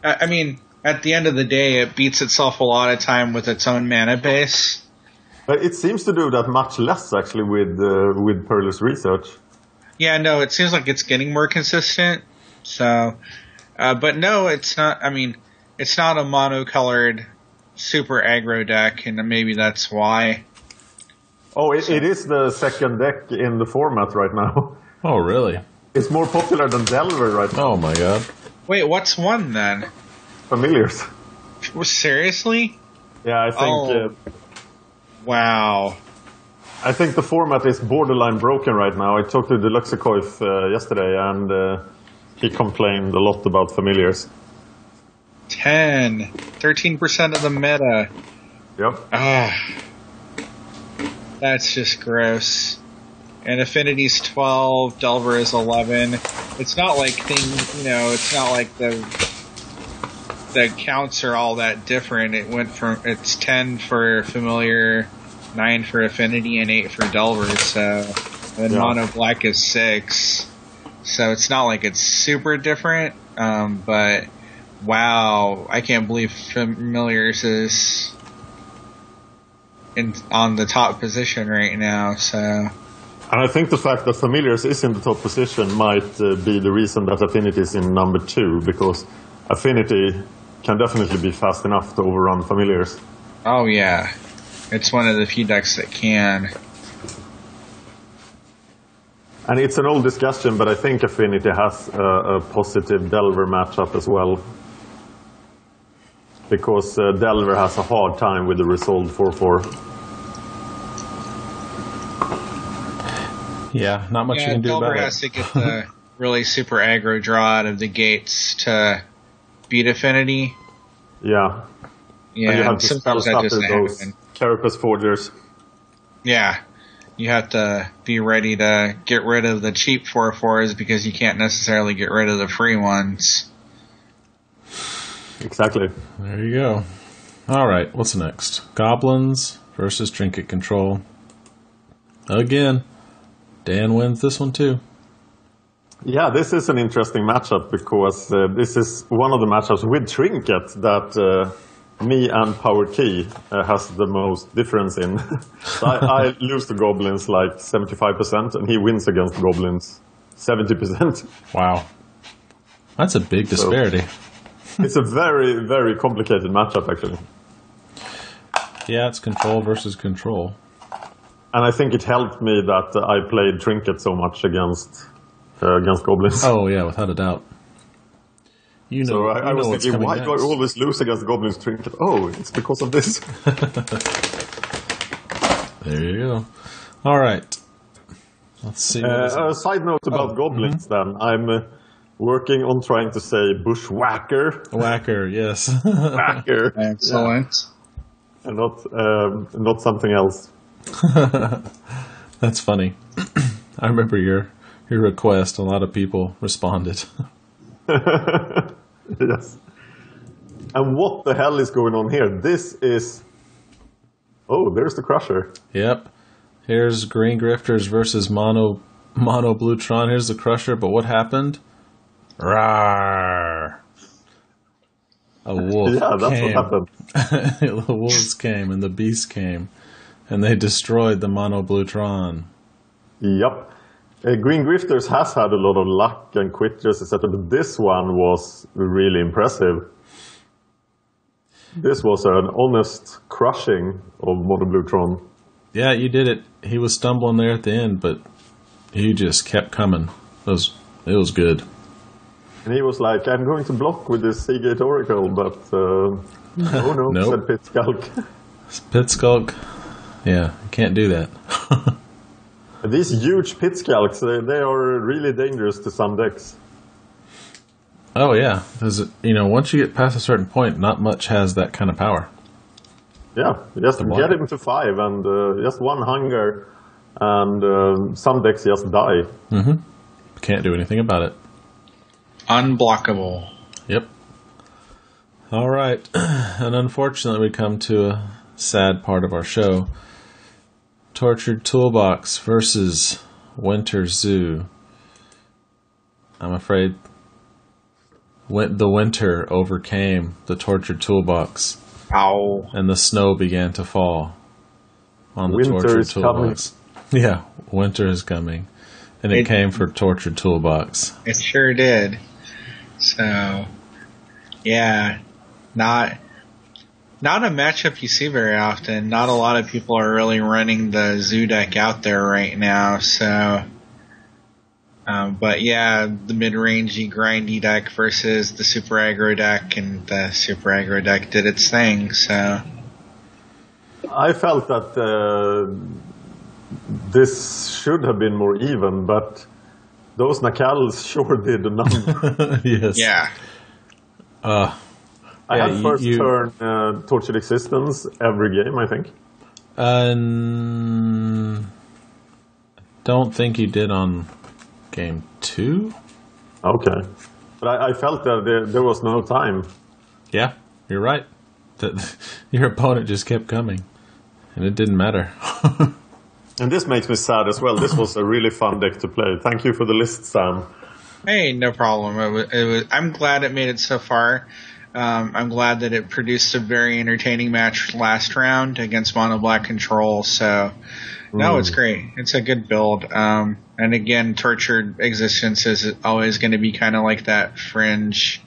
I mean, at the end of the day, it beats itself a lot of time with its own mana base. But it seems to do that much less, actually, with uh, with Perilous Research. Yeah, no, it seems like it's getting more consistent. So, uh, but no, it's not. I mean, it's not a monocolored super aggro deck, and maybe that's why. Oh, it, it is the second deck in the format right now. Oh, really? It's more popular than Delver right now. Oh, my God. Wait, what's one, then? Familiars. Seriously? Yeah, I think... Oh. Uh, wow. I think the format is borderline broken right now. I talked to Deluxicoif uh, yesterday, and uh, he complained a lot about Familiars. ten. thirteen percent of the meta. Yep. Ah. That's just gross. And Affinity's twelve, Delver is eleven. It's not like thing, you know, it's not like the the counts are all that different. It went from it's ten for Familiar, nine for Affinity, and eight for Delver. So and yeah. Mono Black is six. So it's not like it's super different. Um, but wow, I can't believe Familiars is. In, on the top position right now, so... And I think the fact that Familiars is in the top position might uh, be the reason that Affinity is in number two, because Affinity can definitely be fast enough to overrun Familiars. Oh, yeah. It's one of the few decks that can. And it's an old discussion, but I think Affinity has a, a positive Delver matchup as well. Because uh, Delver has a hard time with the resolved four four. Yeah, not much yeah, you can do Delver about it. Delver has to get the really super aggro draw out of the gates to beat Affinity. Yeah. Yeah, and you have to spell stopper those Carapace Forgers. Yeah, you have to be ready to get rid of the cheap four fours because you can't necessarily get rid of the free ones. Exactly. There you go. All right, what's next? Goblins versus Trinket Control. Again, Dan wins this one too. Yeah, this is an interesting matchup because uh, this is one of the matchups with Trinket that uh, me and Power T uh, has the most difference in. So I, I lose to Goblins like seventy-five percent, and he wins against Goblins seventy percent. Wow. That's a big disparity. So, it's a very, very complicated matchup, actually. Yeah, it's control versus control. And I think it helped me that uh, I played Trinket so much against uh, against Goblins. Oh, yeah, without a doubt. You know, so I, you I was know what's thinking, why next? do I always lose against Goblins Trinket? Oh, it's because of this. There you go. All right. Let's see. A uh, uh, side note about oh, Goblins, mm-hmm. then. I'm... Uh, Working on trying to say bushwhacker. Whacker, yes. Whacker. Excellent. Yeah. And not, um, not something else. That's funny. I remember your your request. A lot of people responded. Yes. And what the hell is going on here? This is... Oh, there's the Crusher. Yep. Here's Green Grifters versus Mono Mono Blutron. Here's the Crusher, but what happened? Rawr! A wolf yeah, that's came. What happened. The wolves came, and the beast came, and they destroyed the Mono Blutron. Yep. Uh, Green Grifters has had a lot of luck and quick jerseys, et cetera, but this one was really impressive. This was an honest crushing of Mono Blutron. Yeah, you did it. He was stumbling there at the end, but he just kept coming. It was, it was good. And he was like, I'm going to block with this Seagate Oracle, but... Uh, oh no, nope. Said Pitskulk. Pitskulk. Yeah, you can't do that. These huge Pitskulks, they, they are really dangerous to some decks. Oh, yeah. It, you know, once you get past a certain point, not much has that kind of power. Yeah, just get him to five, and uh, just one hunger, and uh, some decks just die. Mm-hmm. Can't do anything about it. Unblockable. Yep. All right. And unfortunately, we come to a sad part of our show. Tortured Toolbox versus Winter Zoo. I'm afraid the winter overcame the Tortured Toolbox. Ow. And the snow began to fall on the winter Tortured Toolbox. Coming. Yeah, winter is coming. And it, it came for Tortured Toolbox. It sure did. So, yeah, not... Not a matchup you see very often. Not a lot of people are really running the Zoo deck out there right now. So, um, but yeah, the mid-rangey, grindy deck versus the super aggro deck, and the super aggro deck did its thing. So, I felt that uh, this should have been more even, but those Nakals sure did enough. Yes. Yeah. Uh I yeah, had first you, you, turn uh, Tortured Existence every game, I think. Um, don't think you did on game two. Okay. But I, I felt that there, there was no time. Yeah, you're right. The, your opponent just kept coming, and it didn't matter. And this makes me sad as well. This was a really fun deck to play. Thank you for the list, Sam. Hey, no problem. It was, it was, I'm glad it made it so far. Um, I'm glad that it produced a very entertaining match last round against Mono Black Control. So, no, mm. It's great. It's a good build. Um, and again, Tortured Existence is always going to be kind of like that fringe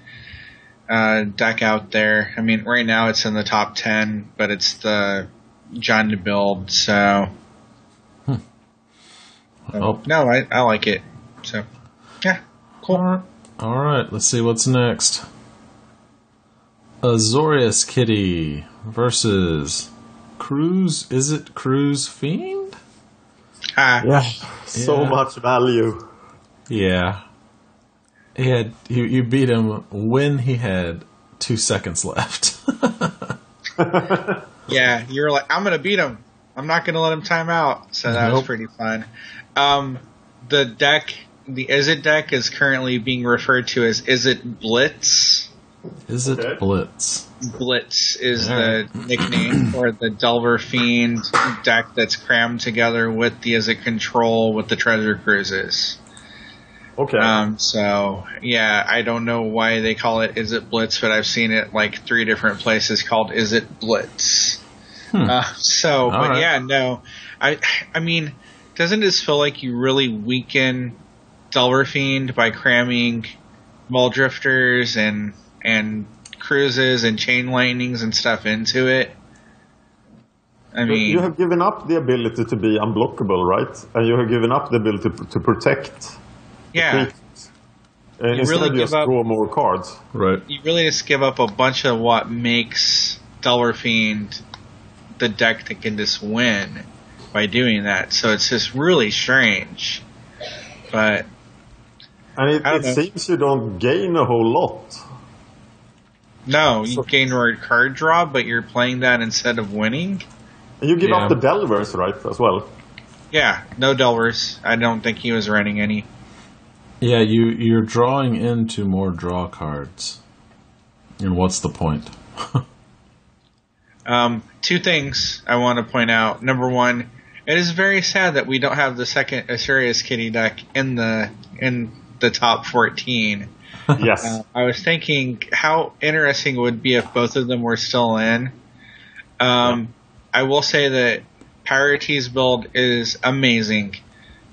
uh, deck out there. I mean, right now it's in the top ten, but it's the John to build. So, hmm. oh. no, I, I like it. So, yeah, cool. All right, let's see what's next. Azorius Kitty versus Cruise. Is it Cruise Fiend? Ah, yeah. So yeah. Much value. Yeah. He had you, you beat him when he had two seconds left. Yeah, you're like, I'm gonna beat him. I'm not gonna let him time out. So that nope. was pretty fun. Um, the deck, the Izzet deck, is currently being referred to as Izzet Blitz. Is it okay. Blitz? Blitz is right. the nickname for the Delver Fiend deck that's crammed together with the Izzet Control with the Treasure Cruises. Okay. Um, so, yeah, I don't know why they call it Izzet Blitz, but I've seen it like three different places called Izzet Blitz. Hmm. Uh, so, All but right. yeah, no. I, I mean, doesn't this feel like you really weaken Delver Fiend by cramming Mull Drifters and... and cruises and chain lightnings and stuff into it? I mean, you have given up the ability to be unblockable, right? And you have given up the ability to, to protect. Yeah. And you instead really just up, draw more cards. Right. You really just give up a bunch of what makes Delver Fiend the deck that can just win by doing that. So it's just really strange. But And it, it seems you don't gain a whole lot. No, you so, gain a card draw, but you're playing that instead of winning. And you give yeah. up the Delvers, right, as well? Yeah, no Delvers. I don't think he was running any. Yeah, you, you're drawing into more draw cards. And what's the point? um, two things I want to point out. Number one, it is very sad that we don't have the second Azorius Kitty deck in the in the top fourteen. Yes. Uh, I was thinking how interesting it would be if both of them were still in. Um, yeah. I will say that Power T's build is amazing.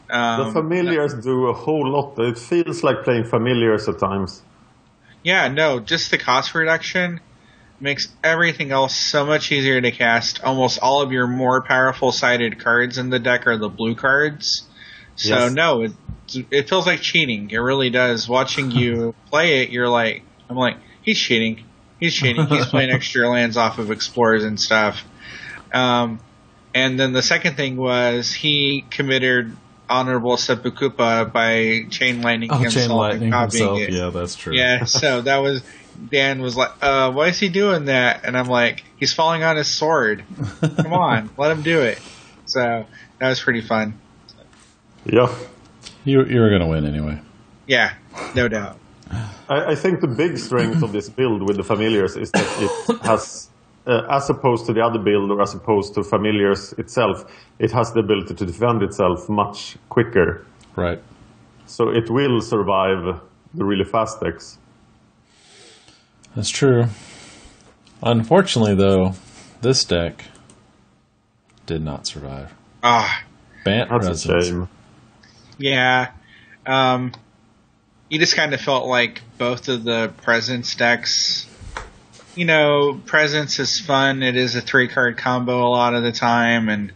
Um, the familiars do a whole lot. It feels like playing familiars at times. Yeah, no, just the cost reduction makes everything else so much easier to cast. Almost all of your more powerful sided cards in the deck are the blue cards. So, yes. no, it, it feels like cheating. It really does. Watching you play it, you're like, I'm like, he's cheating. He's cheating. He's playing extra lands off of explorers and stuff. Um, and then the second thing was he committed honorable seppukupa by chain lightning oh, himself chain lightning and copying himself. It. Yeah, that's true. Yeah, so that was... Dan was like, uh, why is he doing that? And I'm like, he's falling on his sword. Come on, let him do it. So that was pretty fun. Yeah. You, you were going to win anyway. Yeah, no doubt. I, I think the big strength of this build with the familiars is that it has, uh, as opposed to the other build or as opposed to familiars itself, it has the ability to defend itself much quicker. Right. So it will survive the really fast decks. That's true. Unfortunately, though, this deck did not survive. Ah, Bant Resonance. Yeah, um, you just kind of felt like both of the Presence decks. You know, Presence is fun. It is a three-card combo a lot of the time, and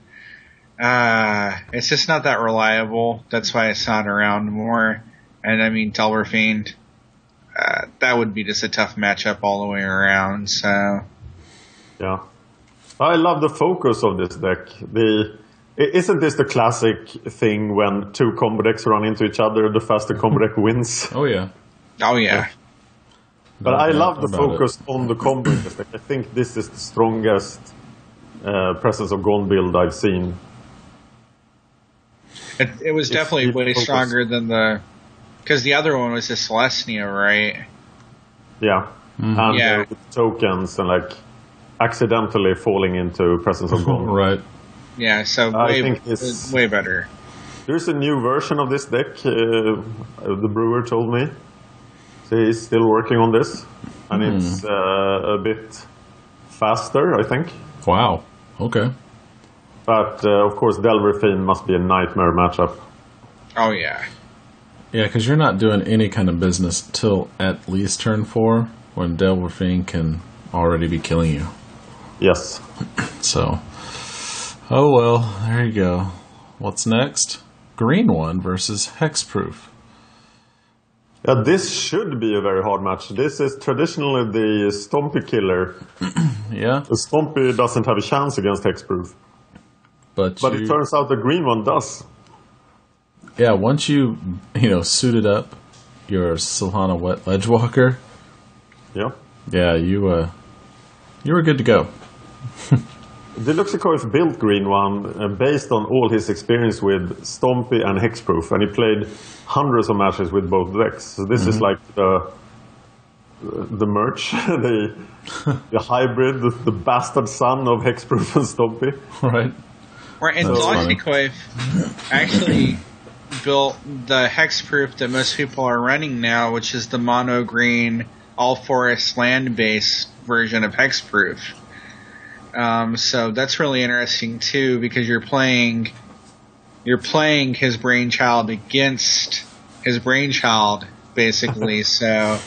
uh, it's just not that reliable. That's why it's not around more. And I mean, Delver Fiend. Uh, that would be just a tough matchup all the way around. So, yeah, I love the focus of this deck. The isn't this the classic thing when two combo decks run into each other, the faster combo deck wins? Oh yeah, oh yeah. But I love the focus it. on the combo in this deck. I think this is the strongest uh, Presence of Gone build I've seen. It, it was it's definitely way focused. stronger than the. Because the other one was the Celestia, right? Yeah. Mm-hmm. And yeah. The tokens and like accidentally falling into Presence of Gone. Right. Yeah, so way, I think it's, way better. There's a new version of this deck, uh, the brewer told me. So he's still working on this. And mm. it's uh, a bit faster, I think. Wow. Okay. But uh, of course, Delver Fiend must be a nightmare matchup. Oh, yeah. Yeah, because you're not doing any kind of business till at least turn four, when Delver Fiend can already be killing you. Yes. So, oh well, there you go. What's next? Green one versus Hexproof. Yeah, this should be a very hard match. This is traditionally the Stompy killer. Yeah. The Stompy doesn't have a chance against Hexproof. But, but you... it turns out the green one does. Yeah, once you, you know, suited up your Solana Wet Ledgewalker. Yeah. Yeah, you uh, you were good to go. Deluxicoif built Green One uh, based on all his experience with Stompy and Hexproof, and he played hundreds of matches with both decks. So this mm-hmm. is like the the merch, the the hybrid, the, the bastard son of Hexproof and Stompy. Right. Right, and Deluxicoif actually built the Hexproof that most people are running now, which is the mono green all forest land based version of Hexproof. Um, so that's really interesting too, because you're playing you're playing his brainchild against his brainchild, basically. So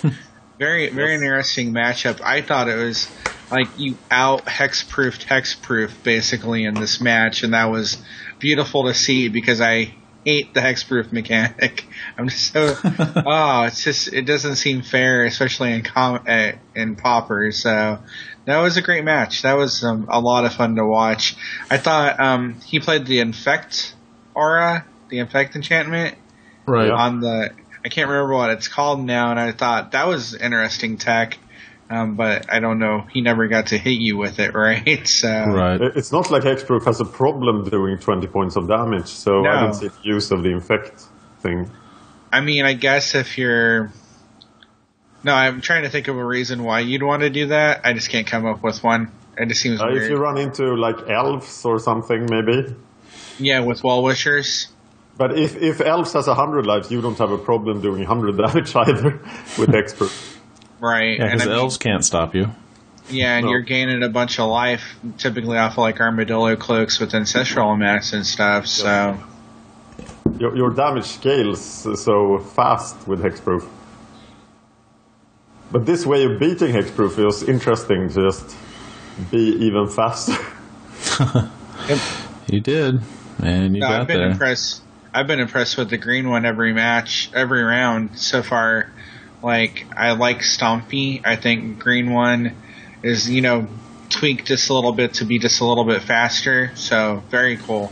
very very interesting matchup. I thought it was like you out hexproofed Hexproof basically in this match, and that was beautiful to see because I hate the Hexproof mechanic. I'm just so oh, it's just it doesn't seem fair, especially in com uh, in Pauper. So that was a great match. That was um, a lot of fun to watch. I thought um, he played the Infect aura, the Infect enchantment, right on the I can't remember what it's called now. And I thought that was interesting tech, um, but I don't know. He never got to hit you with it, right? So right. It's not like Hexproof has a problem doing twenty points of damage. So no. I didn't see the use of the Infect thing. I mean, I guess if you're No, I'm trying to think of a reason why you'd want to do that. I just can't come up with one. It just seems uh, weird. If you run into, like, Elves or something, maybe. Yeah, with Well Wishers. But if, if Elves has one hundred lives, you don't have a problem doing one hundred damage either with Expert. Right. Yeah, because Elves mean, can't stop you. Yeah, and no. You're gaining a bunch of life, typically off of, like, Armadillo Cloaks with Ancestral Max and stuff, so... Yeah. Your, your damage scales so fast with Hexproof. But this way of beating Hexproof is interesting to just be even faster. Yep. You did, and you no, got I've been there. Impressed. I've been impressed with the green one every match, every round so far. Like, I like Stompy. I think green one is, you know, tweaked just a little bit to be just a little bit faster, so very cool.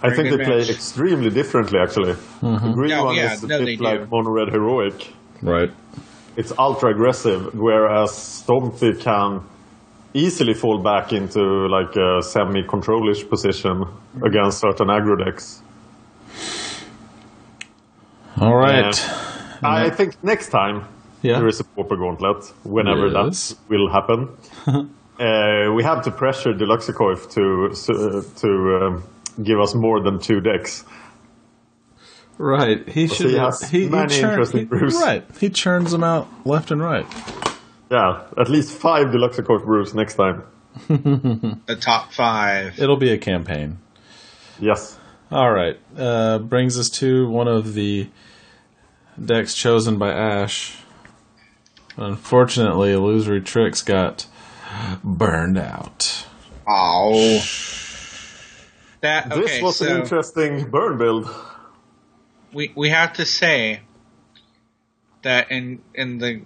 I think they play extremely differently, actually. Mm-hmm. The green no, one yeah, is a no, bit like Mono Red Heroic. Right. It's ultra-aggressive, whereas Stompy can easily fall back into like a semi-control-ish position against certain aggro decks. All right. Yeah. I think next time yeah. there is a Pauper Gauntlet, whenever yes. that will happen. uh, we have to pressure Deluxicoif to... Uh, to um, give us more than two decks. Right. He well, should. He has he, many he churn, interesting brews. Right. He churns them out left and right. Yeah. At least five Deluxicoif brews next time. The top five. It'll be a campaign. Yes. All right. Uh, brings us to one of the decks chosen by Ash. Unfortunately, Illusory Tricks got burned out. Oh. That, okay, this was so an interesting burn build. We we have to say that in in the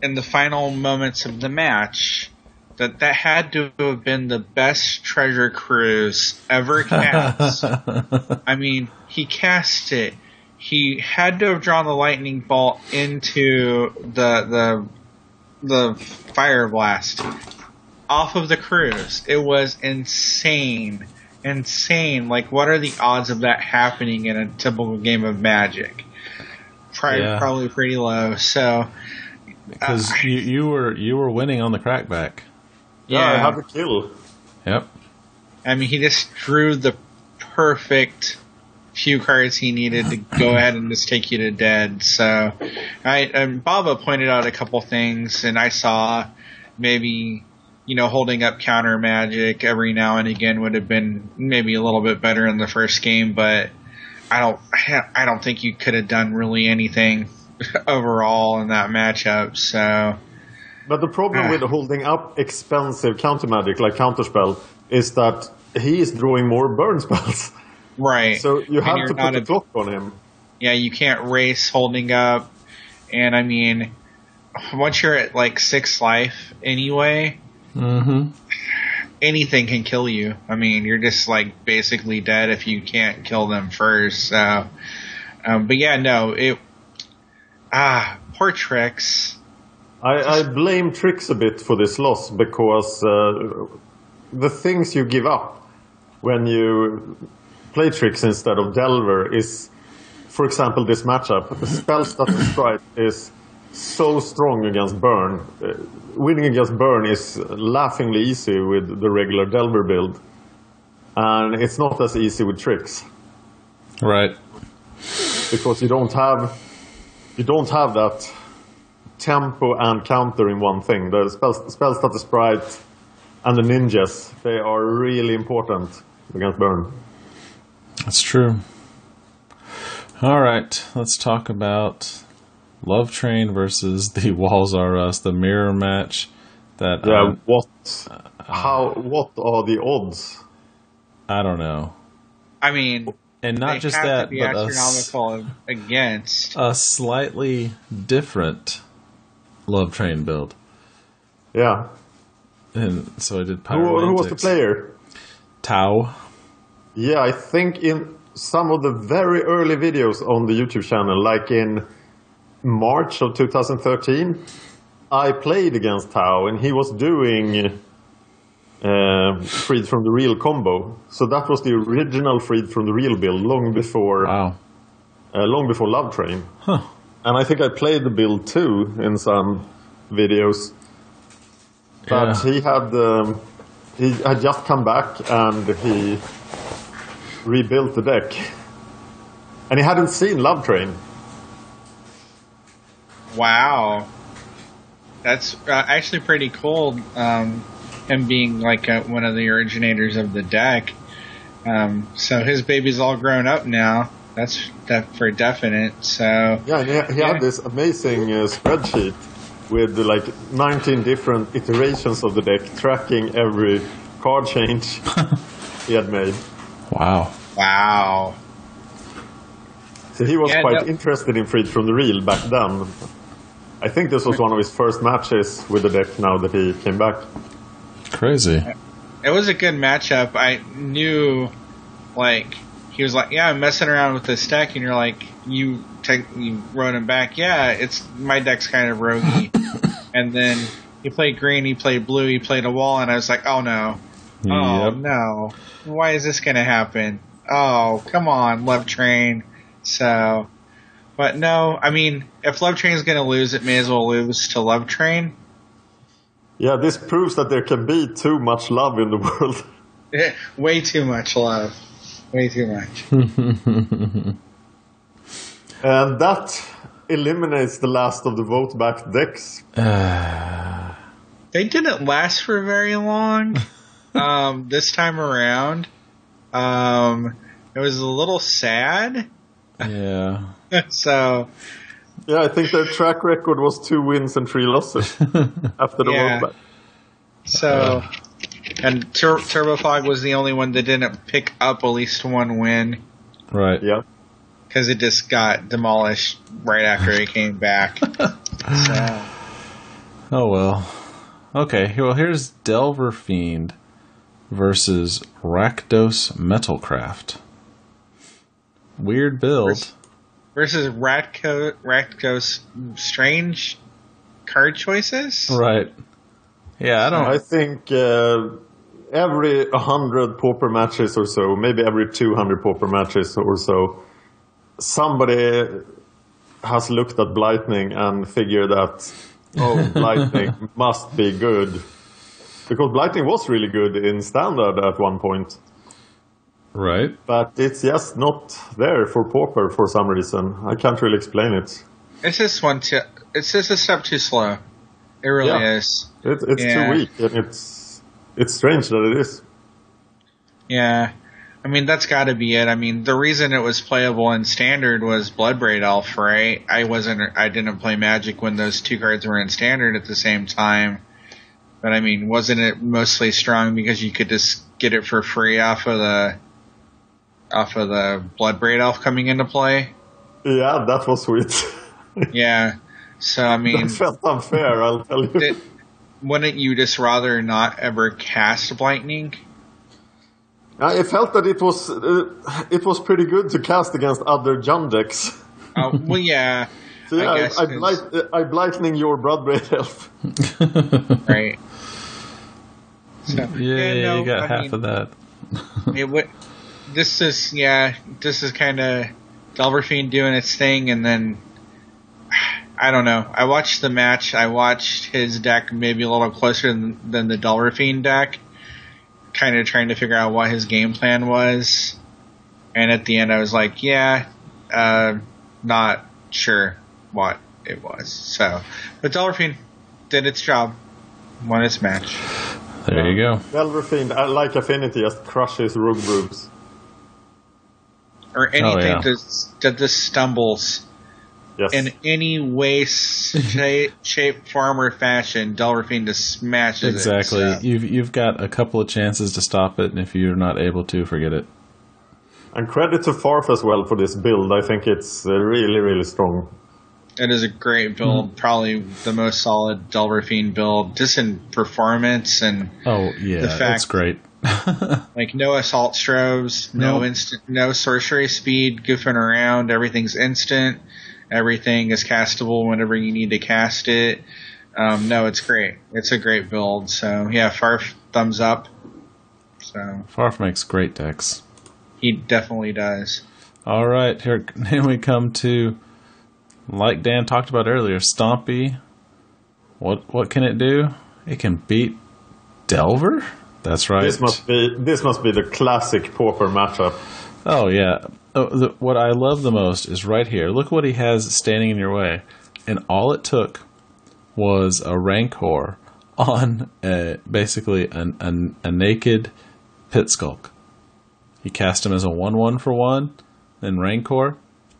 in the final moments of the match that that had to have been the best treasure cruise ever cast. I mean, he cast it. He had to have drawn the lightning bolt into the the the fire blast off of the cruise. It was insane. Insane. Like, what are the odds of that happening in a typical game of Magic? Probably, yeah. probably pretty low. So, because uh, you, you were you were winning on the crackback. Yeah, yeah, I had a kill. Yep. I mean, he just drew the perfect few cards he needed to go ahead and just take you to dead. So, I and Baba pointed out a couple things, and I saw maybe. You know, holding up counter magic every now and again would have been maybe a little bit better in the first game, but I don't, I don't think you could have done really anything overall in that matchup. So, but the problem uh. with holding up expensive counter magic like counterspell is that he is drawing more burn spells, right? So you have to put a clock on him. Yeah, you can't race holding up, and I mean, once you're at like six life anyway. Mm-hmm. Anything can kill you. I mean, you're just like basically dead if you can't kill them first. So, um, but yeah, no, it. Ah, poor Trix. I, I blame Trix a bit for this loss because uh, the things you give up when you play Trix instead of Delver is, for example, this matchup. The spell status strike is so strong against Burn. Uh, winning against Burn is laughingly easy with the regular Delver build. And it's not as easy with Tricks. Right. Because you don't have you don't have that tempo and counter in one thing. The spell, spell status sprite and the ninjas, they are really important against Burn. That's true. All right, let's talk about Love Train versus the Walls Are Us, the mirror match. That yeah, I, what? Uh, how? What are the odds? I don't know. I mean, and not just that, but astronomical a, against a slightly different Love Train build. Yeah, and so I did. Who, who was the player? Tao. Yeah, I think in some of the very early videos on the YouTube channel, like in March of two thousand thirteen, I played against Tao, and he was doing uh, Freed from the Real combo. So that was the original Freed from the Real build, long before, wow. uh, long before Love Train. Huh. And I think I played the build too in some videos. But yeah. he had um, he had just come back and he rebuilt the deck. And he hadn't seen Love Train. Wow. That's uh, actually pretty cool, um, him being like a, one of the originators of the deck. Um, so his baby's all grown up now. That's def- for definite. So yeah, he, he yeah. had this amazing uh, spreadsheet with like nineteen different iterations of the deck, tracking every card change he had made. Wow! Wow! So he was yeah, quite no. interested in Freed from the Real back then. I think this was one of his first matches with the deck. Now that he came back, crazy. It was a good matchup. I knew, like. He was like, yeah, I'm messing around with this deck, and you're like, you take, you wrote him back, yeah, it's my deck's kind of roguey. And then he played green, he played blue, he played a wall, and I was like, oh no, oh yep. no, why is this gonna happen? Oh, come on, Love Train. So, but no, I mean, if Love Train's gonna lose, it may as well lose to Love Train. Yeah, this proves that there can be too much love in the world. Way too much love. Way too much. And that eliminates the last of the vote-back decks. Uh, they didn't last for very long um, this time around. Um, it was a little sad. Yeah. so. Yeah, I think their track record was two wins and three losses after the yeah. vote-back. So... Uh. And Tur- TurboFog was the only one that didn't pick up at least one win. Right. Yeah. Because it just got demolished right after it came back. So. Oh, well. Okay, well, here's Delver Fiend versus Rakdos Metalcraft. Weird build. Versus, versus Ratco- Rakdos strange card choices? Right. Yeah, I don't. I think uh, every one hundred Pauper matches or so, maybe every two hundred Pauper matches or so, somebody has looked at Blightning and figured that, oh, Blightning must be good. Because Blightning was really good in Standard at one point. Right. But it's just not there for Pauper for some reason. I can't really explain it. It's just one t- It's just a step too slow. It really yeah. is. It, it's yeah. too weak, and it's it's strange that it is. Yeah, I mean that's got to be it. I mean the reason it was playable in Standard was Bloodbraid Elf, right? I wasn't, I didn't play Magic when those two cards were in Standard at the same time. But I mean, wasn't it mostly strong because you could just get it for free off of the off of the Bloodbraid Elf coming into play? Yeah, that was sweet. yeah. So, I mean... That felt unfair, I'll tell you. Did, wouldn't you just rather not ever cast Blightning? I felt that it was uh, it was pretty good to cast against other Jund decks. Oh, uh, well, yeah. so, yeah, I, guess I, I, blight, I Blightning your Bloodbraid Elf. right. So, yeah, yeah no, you got I half mean, of that. it w- this is, yeah, this is kind of Delver Fiend doing its thing, and then... I don't know. I watched the match. I watched his deck maybe a little closer than, than the Delver Fiend deck, kind of trying to figure out what his game plan was. And at the end, I was like, yeah, uh, not sure what it was. So, but Delver Fiend did its job, won its match. There um, you go. Delver Fiend, I like Affinity, just crushes Rogue Brooms. Or anything oh, yeah. that just stumbles. Yes. In any way, shape, shape, form, or fashion, Delver Fiend just smashes exactly. it. Exactly. So. You've, you've got a couple of chances to stop it, and if you're not able to, forget it. And credit to Farf as well for this build. I think it's really, really strong. It is a great build. Mm. Probably the most solid Delver Fiend build, just in performance and oh yeah, the fact it's great. like no assault strobes, no, no instant, no sorcery speed, goofing around. Everything's instant. Everything is castable whenever you need to cast it. Um, no, it's great. It's a great build. So, yeah, Farf, thumbs up. So Farf makes great decks. He definitely does. All right, here, here we come to like Dan talked about earlier, Stompy, what what can it do? It can beat Delver? That's right. This must be this must be the classic Pauper matchup. Oh, yeah. Oh, the, what I love the most is right here. Look what he has standing in your way. And all it took was a Rancor on a, basically an, an, a naked Pit Skulk. You cast him as a one one for one, then Rancor.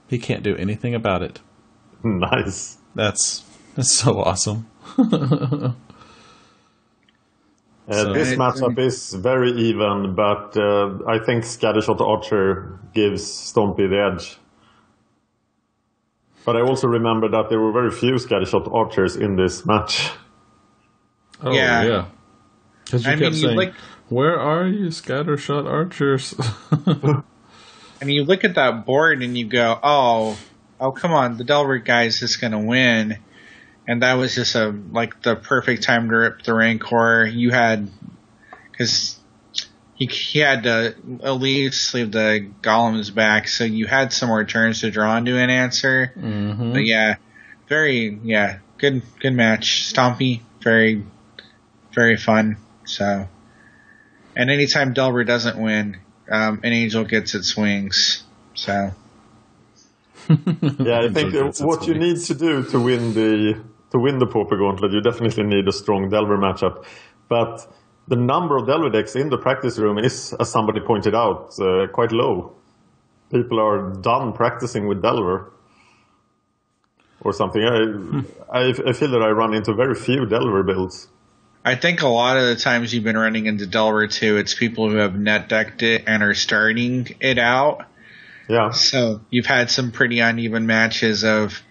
He can't do anything about it. Nice. That's, that's so awesome. Uh, so, this matchup is very even, but uh, I think Scattershot Archer gives Stompy the edge. But I also remember that there were very few Scattershot Archers in this match. Oh, yeah. Because yeah. you I kept mean, saying, you look, where are you, Scattershot Archers? I mean, you look at that board and you go, oh, oh, come on, the Delver guy's just going to win. And that was just a like the perfect time to rip the Rancor. You had, because he, he had to at least leave the golems back, so you had some more turns to draw into an answer. Mm-hmm. But yeah, very yeah, good good match. Stompy, very very fun. So, and anytime Delver doesn't win, um, an angel gets its wings. So, yeah, I think what you need to do to win the. To win the Pauper Gauntlet, you definitely need a strong Delver matchup. But the number of Delver decks in the practice room is, as somebody pointed out, uh, quite low. People are done practicing with Delver or something. I, hmm. I, I feel that I run into very few Delver builds. I think a lot of the times you've been running into Delver too, it's people who have net decked it and are starting it out. Yeah. So you've had some pretty uneven matches of,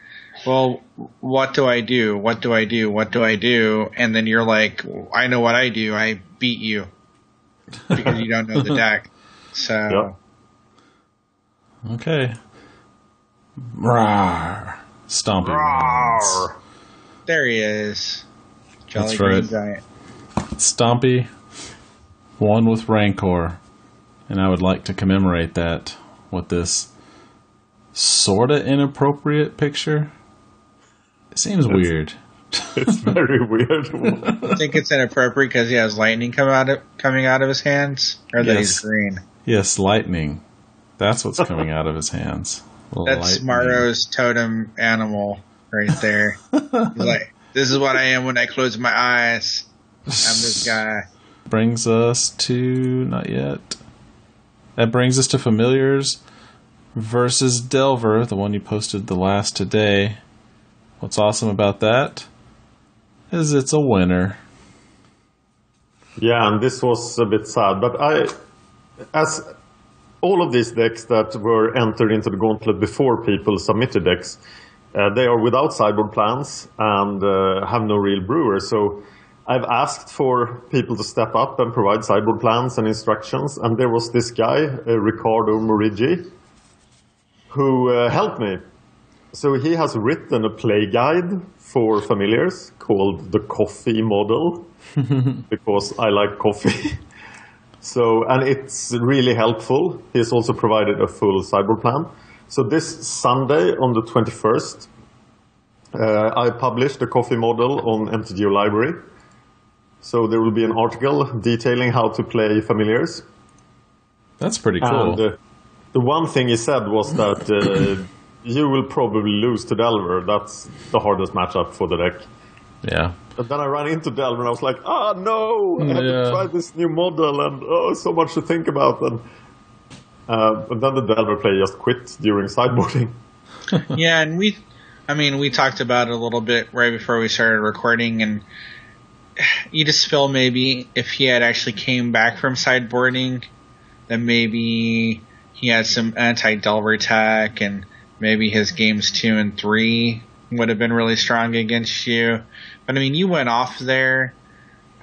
well, what do I do? What do I do? What do I do? And then you're like, I know what I do. I beat you because you don't know the deck. So, yep. Okay. Rawr. Stomping. Rawr. There he is. Jolly That's Green right. Giant. Stompy, one with Rancor. And I would like to commemorate that with this sort of inappropriate picture. Seems it's, weird. It's very weird. I think it's inappropriate because he has lightning come out of, coming out of his hands, or yes. that he's green. Yes, lightning. That's what's coming out of his hands. That's lightning. Maro's totem animal right there. He's like, this is what I am when I close my eyes. I'm this guy. Brings us to not yet. That brings us to Familiars versus Delver, the one you posted the last today. What's awesome about that is it's a winner. Yeah, and this was a bit sad. But I, as all of these decks that were entered into the gauntlet before people submitted decks, uh, they are without sideboard plans and uh, have no real brewer. So I've asked for people to step up and provide sideboard plans and instructions. And there was this guy, uh, Ricardo Morigi, who uh, helped me. So he has written a play guide for Familiars called The Coffee Model, because I like coffee. So, and it's really helpful. He's also provided a full sideboard plan. So this Sunday on the twenty-first, uh, I published The Coffee Model on M T G O Library. So there will be an article detailing how to play Familiars. That's pretty cool. And, uh, the one thing he said was that... Uh, you will probably lose to Delver. That's the hardest matchup for the deck. Yeah. But then I ran into Delver and I was like, ah, oh, no! I yeah. had to try this new model and oh, so much to think about. And, uh, and then the Delver player just quit during sideboarding. Yeah, and we, I mean, we talked about it a little bit right before we started recording, and you just feel maybe if he had actually came back from sideboarding, then maybe he had some anti-Delver attack and maybe his games two and three would have been really strong against you. But, I mean, you went off there.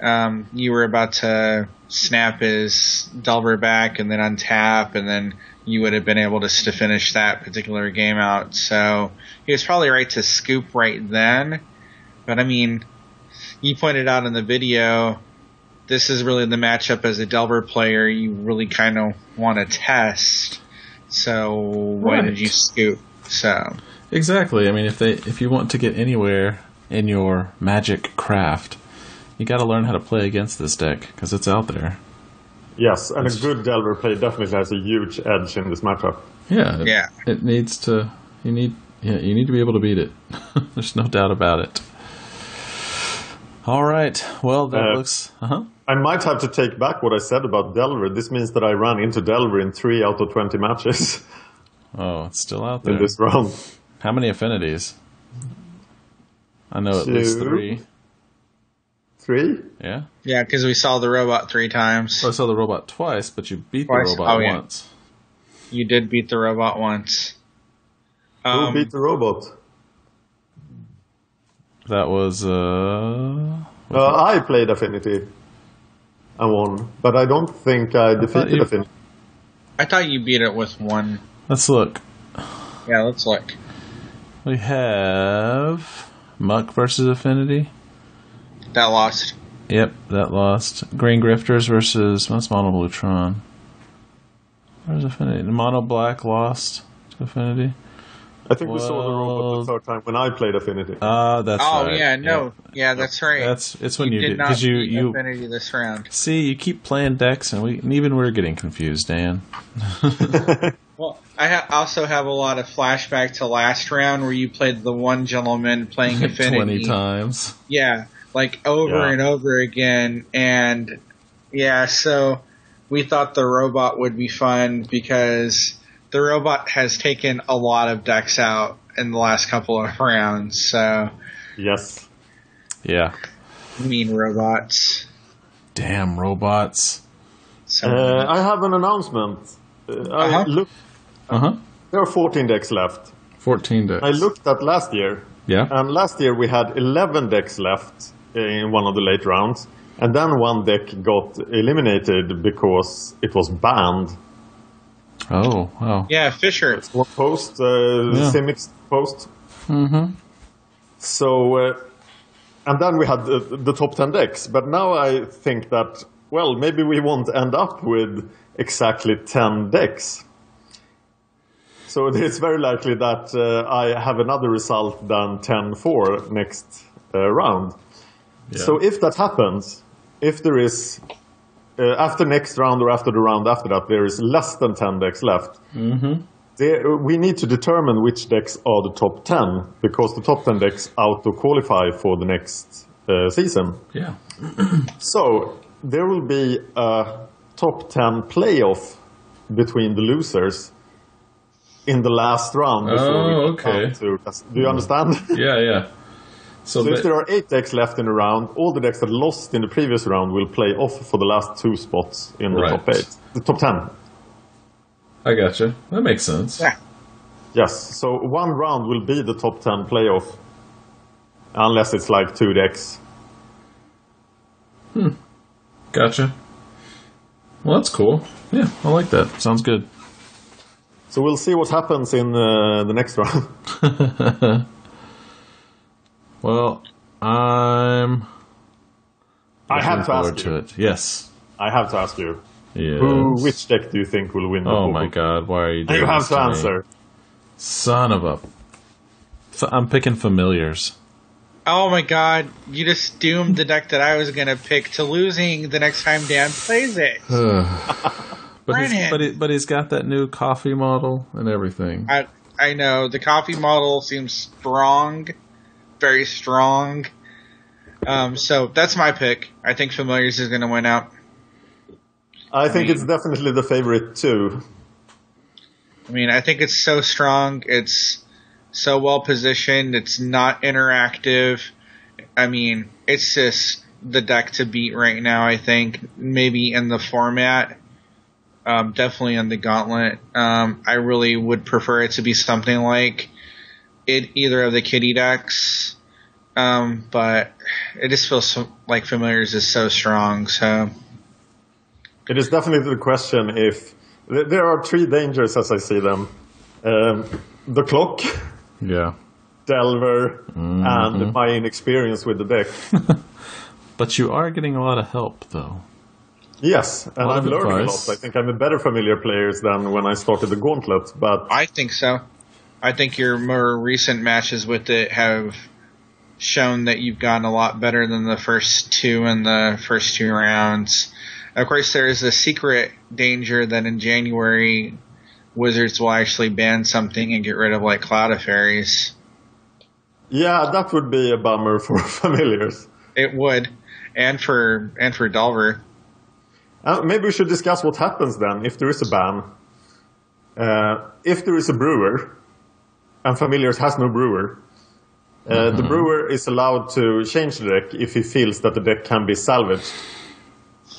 Um, you were about to snap his Delver back and then untap, and then you would have been able to, to finish that particular game out. So he was probably right to scoop right then. But, I mean, you pointed out in the video, this is really the matchup as a Delver player you really kind of want to test. So why right. did you scoop? So Exactly. I mean, if they if you want to get anywhere in your Magic craft, you got to learn how to play against this deck because it's out there. Yes, and it's, a good Delver play definitely has a huge edge in this matchup. Yeah. It, yeah. It needs to. You need. Yeah. You need to be able to beat it. There's no doubt about it. All right. Well, that uh, looks. Uh huh. I might have to take back what I said about Delver. This means that I ran into Delver in three out of twenty matches. Oh, it's still out there. In this round. How many affinities? I know at Two, least three. Three? Yeah. Yeah, because we saw the robot three times. Oh, I saw the robot twice, but you beat twice? the robot oh, yeah. once. You did beat the robot once. Who um, beat the robot? That was. Uh, was uh, I played Affinity. I won, but I don't think I defeated I Affinity. I thought you beat it with one. Let's look. Yeah, let's look. We have Muck versus Affinity. That lost. Yep, that lost. Green Grifters versus that's Mono Blutron. Where's Affinity? Mono Black lost to Affinity. I think well, we saw the robot the third time when I played Affinity. Ah, uh, that's oh, right. Oh yeah, no, yeah. yeah, that's right. That's it's when you, you did because you you Affinity this round. See, you keep playing decks, and we and even we're getting confused, Dan. Well, I ha- also have a lot of flashback to last round where you played the one gentleman playing Affinity twenty times. Yeah, like over yeah. and over again, and yeah, so we thought the robot would be fun because. The robot has taken a lot of decks out in the last couple of rounds, so... Yes. Yeah. Mean robots. Damn robots. So uh, I have an announcement. Uh, I uh-huh. Look, uh, uh-huh. There are fourteen decks left. fourteen decks. I looked at last year. Yeah. And last year we had eleven decks left in one of the late rounds. And then one deck got eliminated because it was banned. Oh, wow. Yeah, Fisher. One post, uh, yeah. Simic's post. Mm-hmm. So, uh, and then we had the, the top ten decks. But now I think that, well, maybe we won't end up with exactly ten decks. So it's very likely that uh, I have another result than ten four next uh, round. Yeah. So if that happens, if there is... Uh, after next round or after the round after that, there is less than ten decks left. Mm-hmm. There, we need to determine which decks are the top ten, because the top ten decks auto-qualify for the next uh, season. Yeah. So, there will be a top ten playoff between the losers in the last round. Oh, okay. To, do you understand? Yeah, yeah. So, so if there are eight decks left in the round, all the decks that lost in the previous round will play off for the last two spots in the right. top eight, the top ten. I gotcha. That makes sense. Yeah. Yes. So one round will be the top ten playoff, unless it's like two decks. Hmm. Gotcha. Well, that's cool. Yeah, I like that. Sounds good. So we'll see what happens in uh, the next round. Well, I'm. I have to ask you. To it. Yes, I have to ask you. Yes. Who, which deck do you think will win? The oh my God! Why are you doing this? You have to answer. Son of a! So I'm picking familiars. Oh my God! You just doomed the deck that I was going to pick to losing the next time Dan plays it. but he's, but, he, but he's got that new coffee model and everything. I I know the coffee model seems strong. Very strong. Um, so that's my pick. I think Familiars is going to win out. I, I think mean, it's definitely the favorite too. I mean, I think it's so strong. It's so well positioned. It's not interactive. I mean, it's just the deck to beat right now, I think. Maybe in the format. Um, definitely in the gauntlet. Um, I really would prefer it to be something like It, either of the kitty decks, um, but it just feels so, like Familiars is so strong. So it is definitely the question if th- there are three dangers as I see them: um, the clock, yeah, Delver, mm-hmm. and my inexperience with the deck. But you are getting a lot of help, though. Yes, and I'm learning a lot. I think I'm a better familiar player than when I started the gauntlet. But I think so. I think your more recent matches with it have shown that you've gotten a lot better than the first two in the first two rounds. Of course, there is a secret danger that in January, Wizards will actually ban something and get rid of, like, Cloud of Fairies. Yeah, that would be a bummer for familiars. It would, and for and for Delver. Uh, maybe we should discuss what happens then if there is a ban. Uh, if there is a brewer, and familiars has no brewer, uh, mm-hmm. the brewer is allowed to change the deck if he feels that the deck can be salvaged.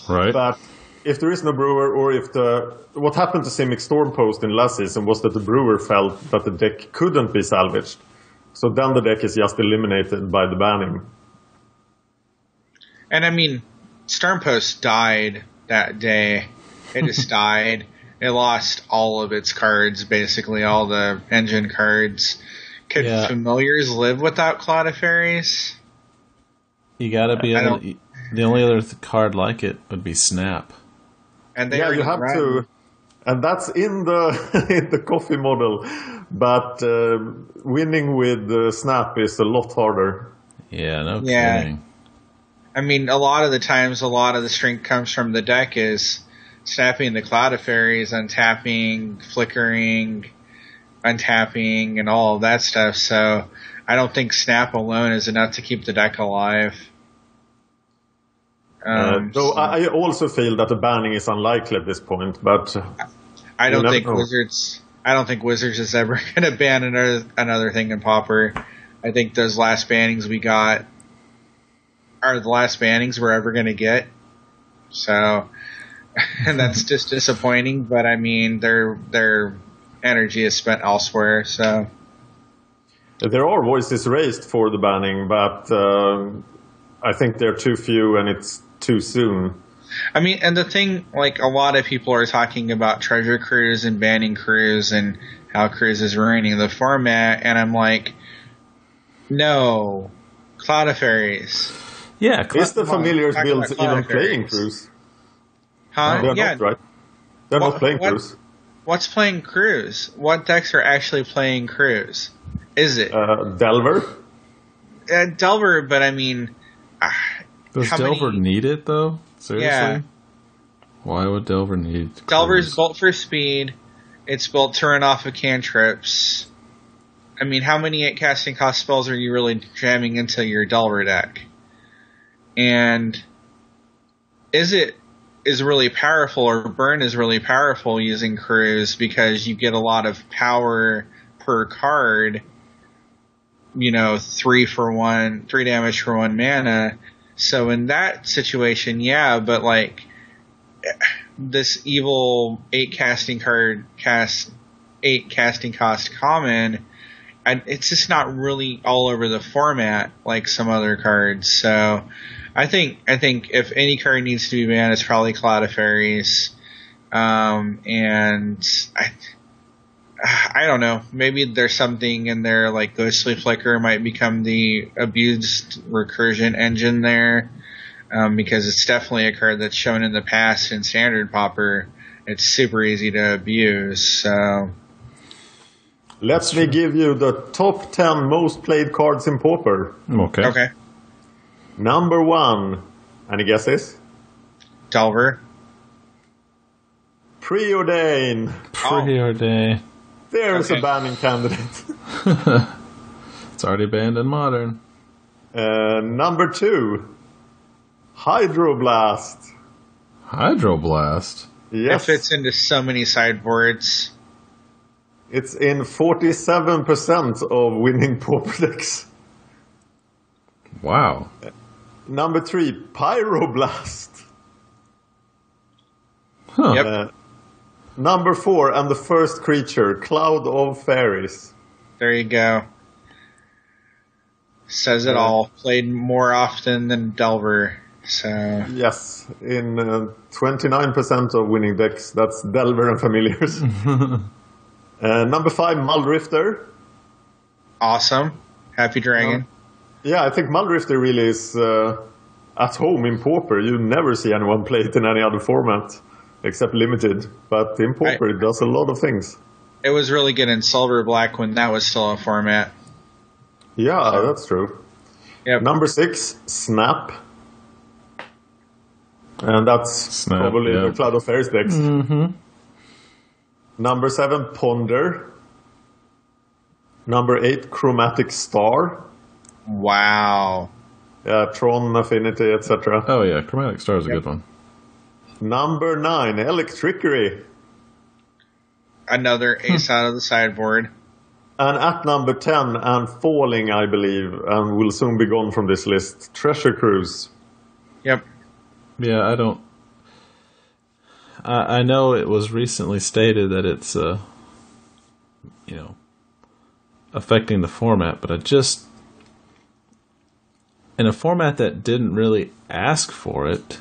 Right. But if there is no brewer, or if the what happened to Simic Stormpost in last season was that the brewer felt that the deck couldn't be salvaged, so then the deck is just eliminated by the banning. And I mean, Stormpost died that day. It just died. It lost all of its cards, basically all the engine cards. Could yeah. familiars live without Cloud of Fairies? You gotta be able to. The only other th- card like it would be Snap. And they yeah, you have run. to, and that's in the in the coffee model. But uh, winning with uh, Snap is a lot harder. Yeah, no yeah. kidding. I mean, a lot of the times, a lot of the strength comes from the deck is snapping the Cloud of Fairies, untapping, flickering, untapping, and all of that stuff. So I don't think Snap alone is enough to keep the deck alive. Um, uh, though so. I also feel that the banning is unlikely at this point, but I don't think know. Wizards. I don't think Wizards is ever going to ban another another thing in Pauper. I think those last bannings we got are the last bannings we're ever going to get. So, and that's just disappointing. But I mean, their their energy is spent elsewhere. So there are voices raised for the banning, but um, I think they're too few, and it's too soon. I mean, and the thing, like, a lot of people are talking about Treasure Cruise and banning Cruise and how Cruise is ruining the format, and I'm like, no, Cloud of Fairies. Yeah, Cloud is the familiars builds even playing Cruise? Huh? No, they're yeah. not, right? They're what, not playing what, Cruise. What's playing Cruise? What decks are actually playing Cruise? Is it? Uh, Delver? Uh, Delver, but I mean... Uh, Does Delver many? need it, though? Seriously? Yeah. Why would Delver need Cruise? Delver's built for speed. It's built to run off of cantrips. I mean, how many eight casting cost spells are you really jamming into your Delver deck? And is it is really powerful, or Burn is really powerful using Cruise because you get a lot of power per card, you know, three for one, three damage for one mana. So in that situation, yeah, but like this evil eight casting card cast eight casting cost common, and it's just not really all over the format like some other cards. So I think I think if any card needs to be banned, it's probably Cloud of Fairies. Um, and I. I don't know. Maybe there's something in there, like Ghostly Flicker might become the abused recursion engine there, um, because it's definitely a card that's shown in the past in Standard Pauper. It's super easy to abuse. So, let me give you the top ten most played cards in Pauper. Okay. Okay. Number one. Any guesses? Delver. Preordain. Preordain. Oh. There's okay. a banning candidate. It's already banned in Modern. Uh, number two, Hydroblast. Hydroblast? Yes. It fits into so many sideboards. It's in forty-seven percent of winning Pauper decks. Wow. Uh, number three, Pyroblast. Huh. Yep. Uh, Number four, and the first creature, Cloud of Fairies. There you go. Says it all. Played more often than Delver. So yes, in uh, twenty-nine percent of winning decks, that's Delver and familiars. uh, number five, Muldrifter. Awesome. Happy Dragon. Um, yeah, I think Muldrifter really is uh, at home in Pauper. You never see anyone play it in any other format. Except limited, but in Pauper it does a lot of things. It was really good in Silver Black when that was still a format. Yeah, so, that's true. Yep. Number six, Snap. And that's Snap, probably yeah. the Cloud of Fairies decks. Mm-hmm. Number seven, Ponder. Number eight, Chromatic Star. Wow. Yeah, Tron Affinity, et cetera. Oh yeah, Chromatic Star is a yep. good one. Number nine, Electrickery. Another ace out of the sideboard. And at number ten, and falling, I believe, and will soon be gone from this list, Treasure Cruise. Yep. Yeah, I don't... I, I know it was recently stated that it's, uh, you know, affecting the format, but I just... in a format that didn't really ask for it,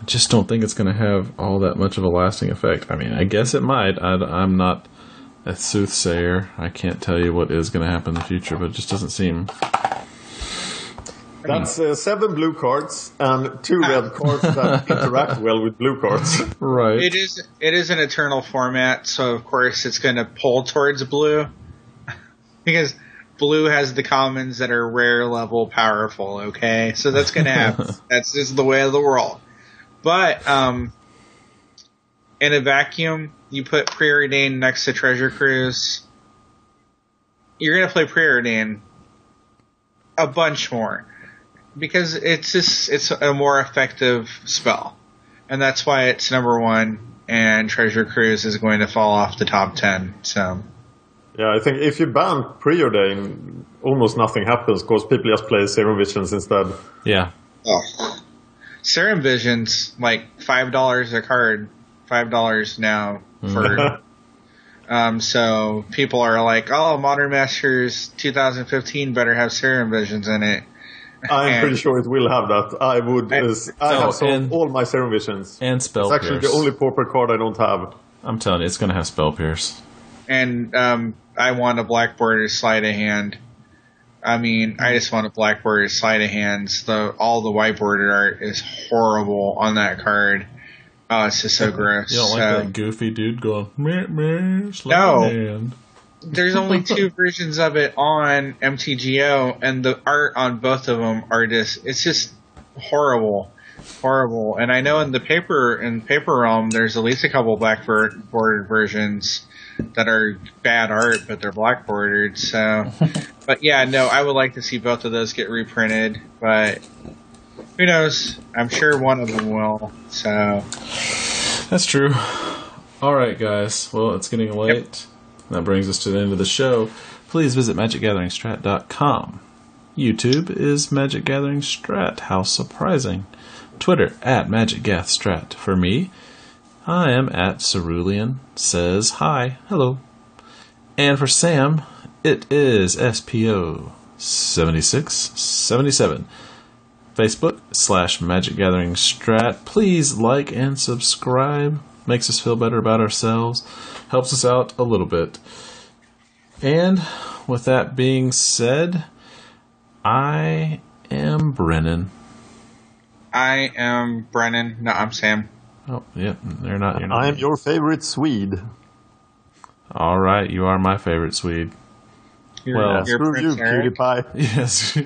I just don't think it's going to have all that much of a lasting effect. I mean, I guess it might. I, I'm not a soothsayer. I can't tell you what is going to happen in the future, but it just doesn't seem... That's uh, seven blue cards and two red cards that interact well with blue cards. Right. It is it is an eternal format, so of course it's going to pull towards blue. Because blue has the commons that are rare level powerful, okay? So that's going to happen. That's just the way of the world. But um, in a vacuum, you put Preordain next to Treasure Cruise. You're going to play Preordain a bunch more. Because it's just, it's a more effective spell. And that's why it's number one, and Treasure Cruise is going to fall off the top ten. So, yeah, I think if you ban Preordain, almost nothing happens because people just play Serum Visions instead. Yeah. Oh. Serum Visions, like five dollars a card, five dollars now. For, um, so people are like, oh, Modern Masters two thousand fifteen better have Serum Visions in it. I'm and, pretty sure it will have that. I would. I, uh, I no, have sold and, all my Serum Visions. And Spell Pierce. It's actually Pierce. The only pauper card I don't have. I'm telling you, it's going to have Spell Pierce. And um, I want a Black Border Sleight of Hand. I mean, I just want a Black Border Sleight of Hands. The, all the white bordered art is horrible on that card. Oh, it's just so gross. You don't like so, that goofy dude going, meh, meh, sleight of hand. There's only two versions of it on M T G O, and the art on both of them are just, it's just horrible, horrible. And I know in the paper, in paper realm, there's at least a couple black bordered versions that are bad art, but they're black bordered. So, but yeah, no, I would like to see both of those get reprinted, but who knows? I'm sure one of them will. So that's true. All right, guys. Well, it's getting late. Yep. That brings us to the end of the show. Please visit magic gathering strat dot com. YouTube is Magic Gathering Strat. How surprising. Twitter, at Magic Gath Strat. For me, I am at Cerulean Says Hi. Hello. And for Sam, it is S P O seven six seven seven. Facebook, slash Magic Gathering Strat. Please like and subscribe. Makes us feel better about ourselves. Helps us out a little bit. And with that being said, I am Brennan. I am Brennan. No, I'm Sam. Oh, yeah, they're not. You're not I am your favorite Swede. All right, you are my favorite Swede. You're, well, you're screw you, PewDiePie. Yes.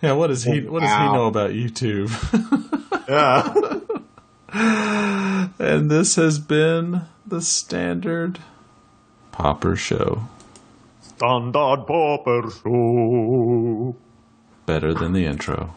Yeah. What does he? What does wow. he know about YouTube? Yeah. And this has been the Standard Pauper Show. Standard Pauper Show. Better than the intro.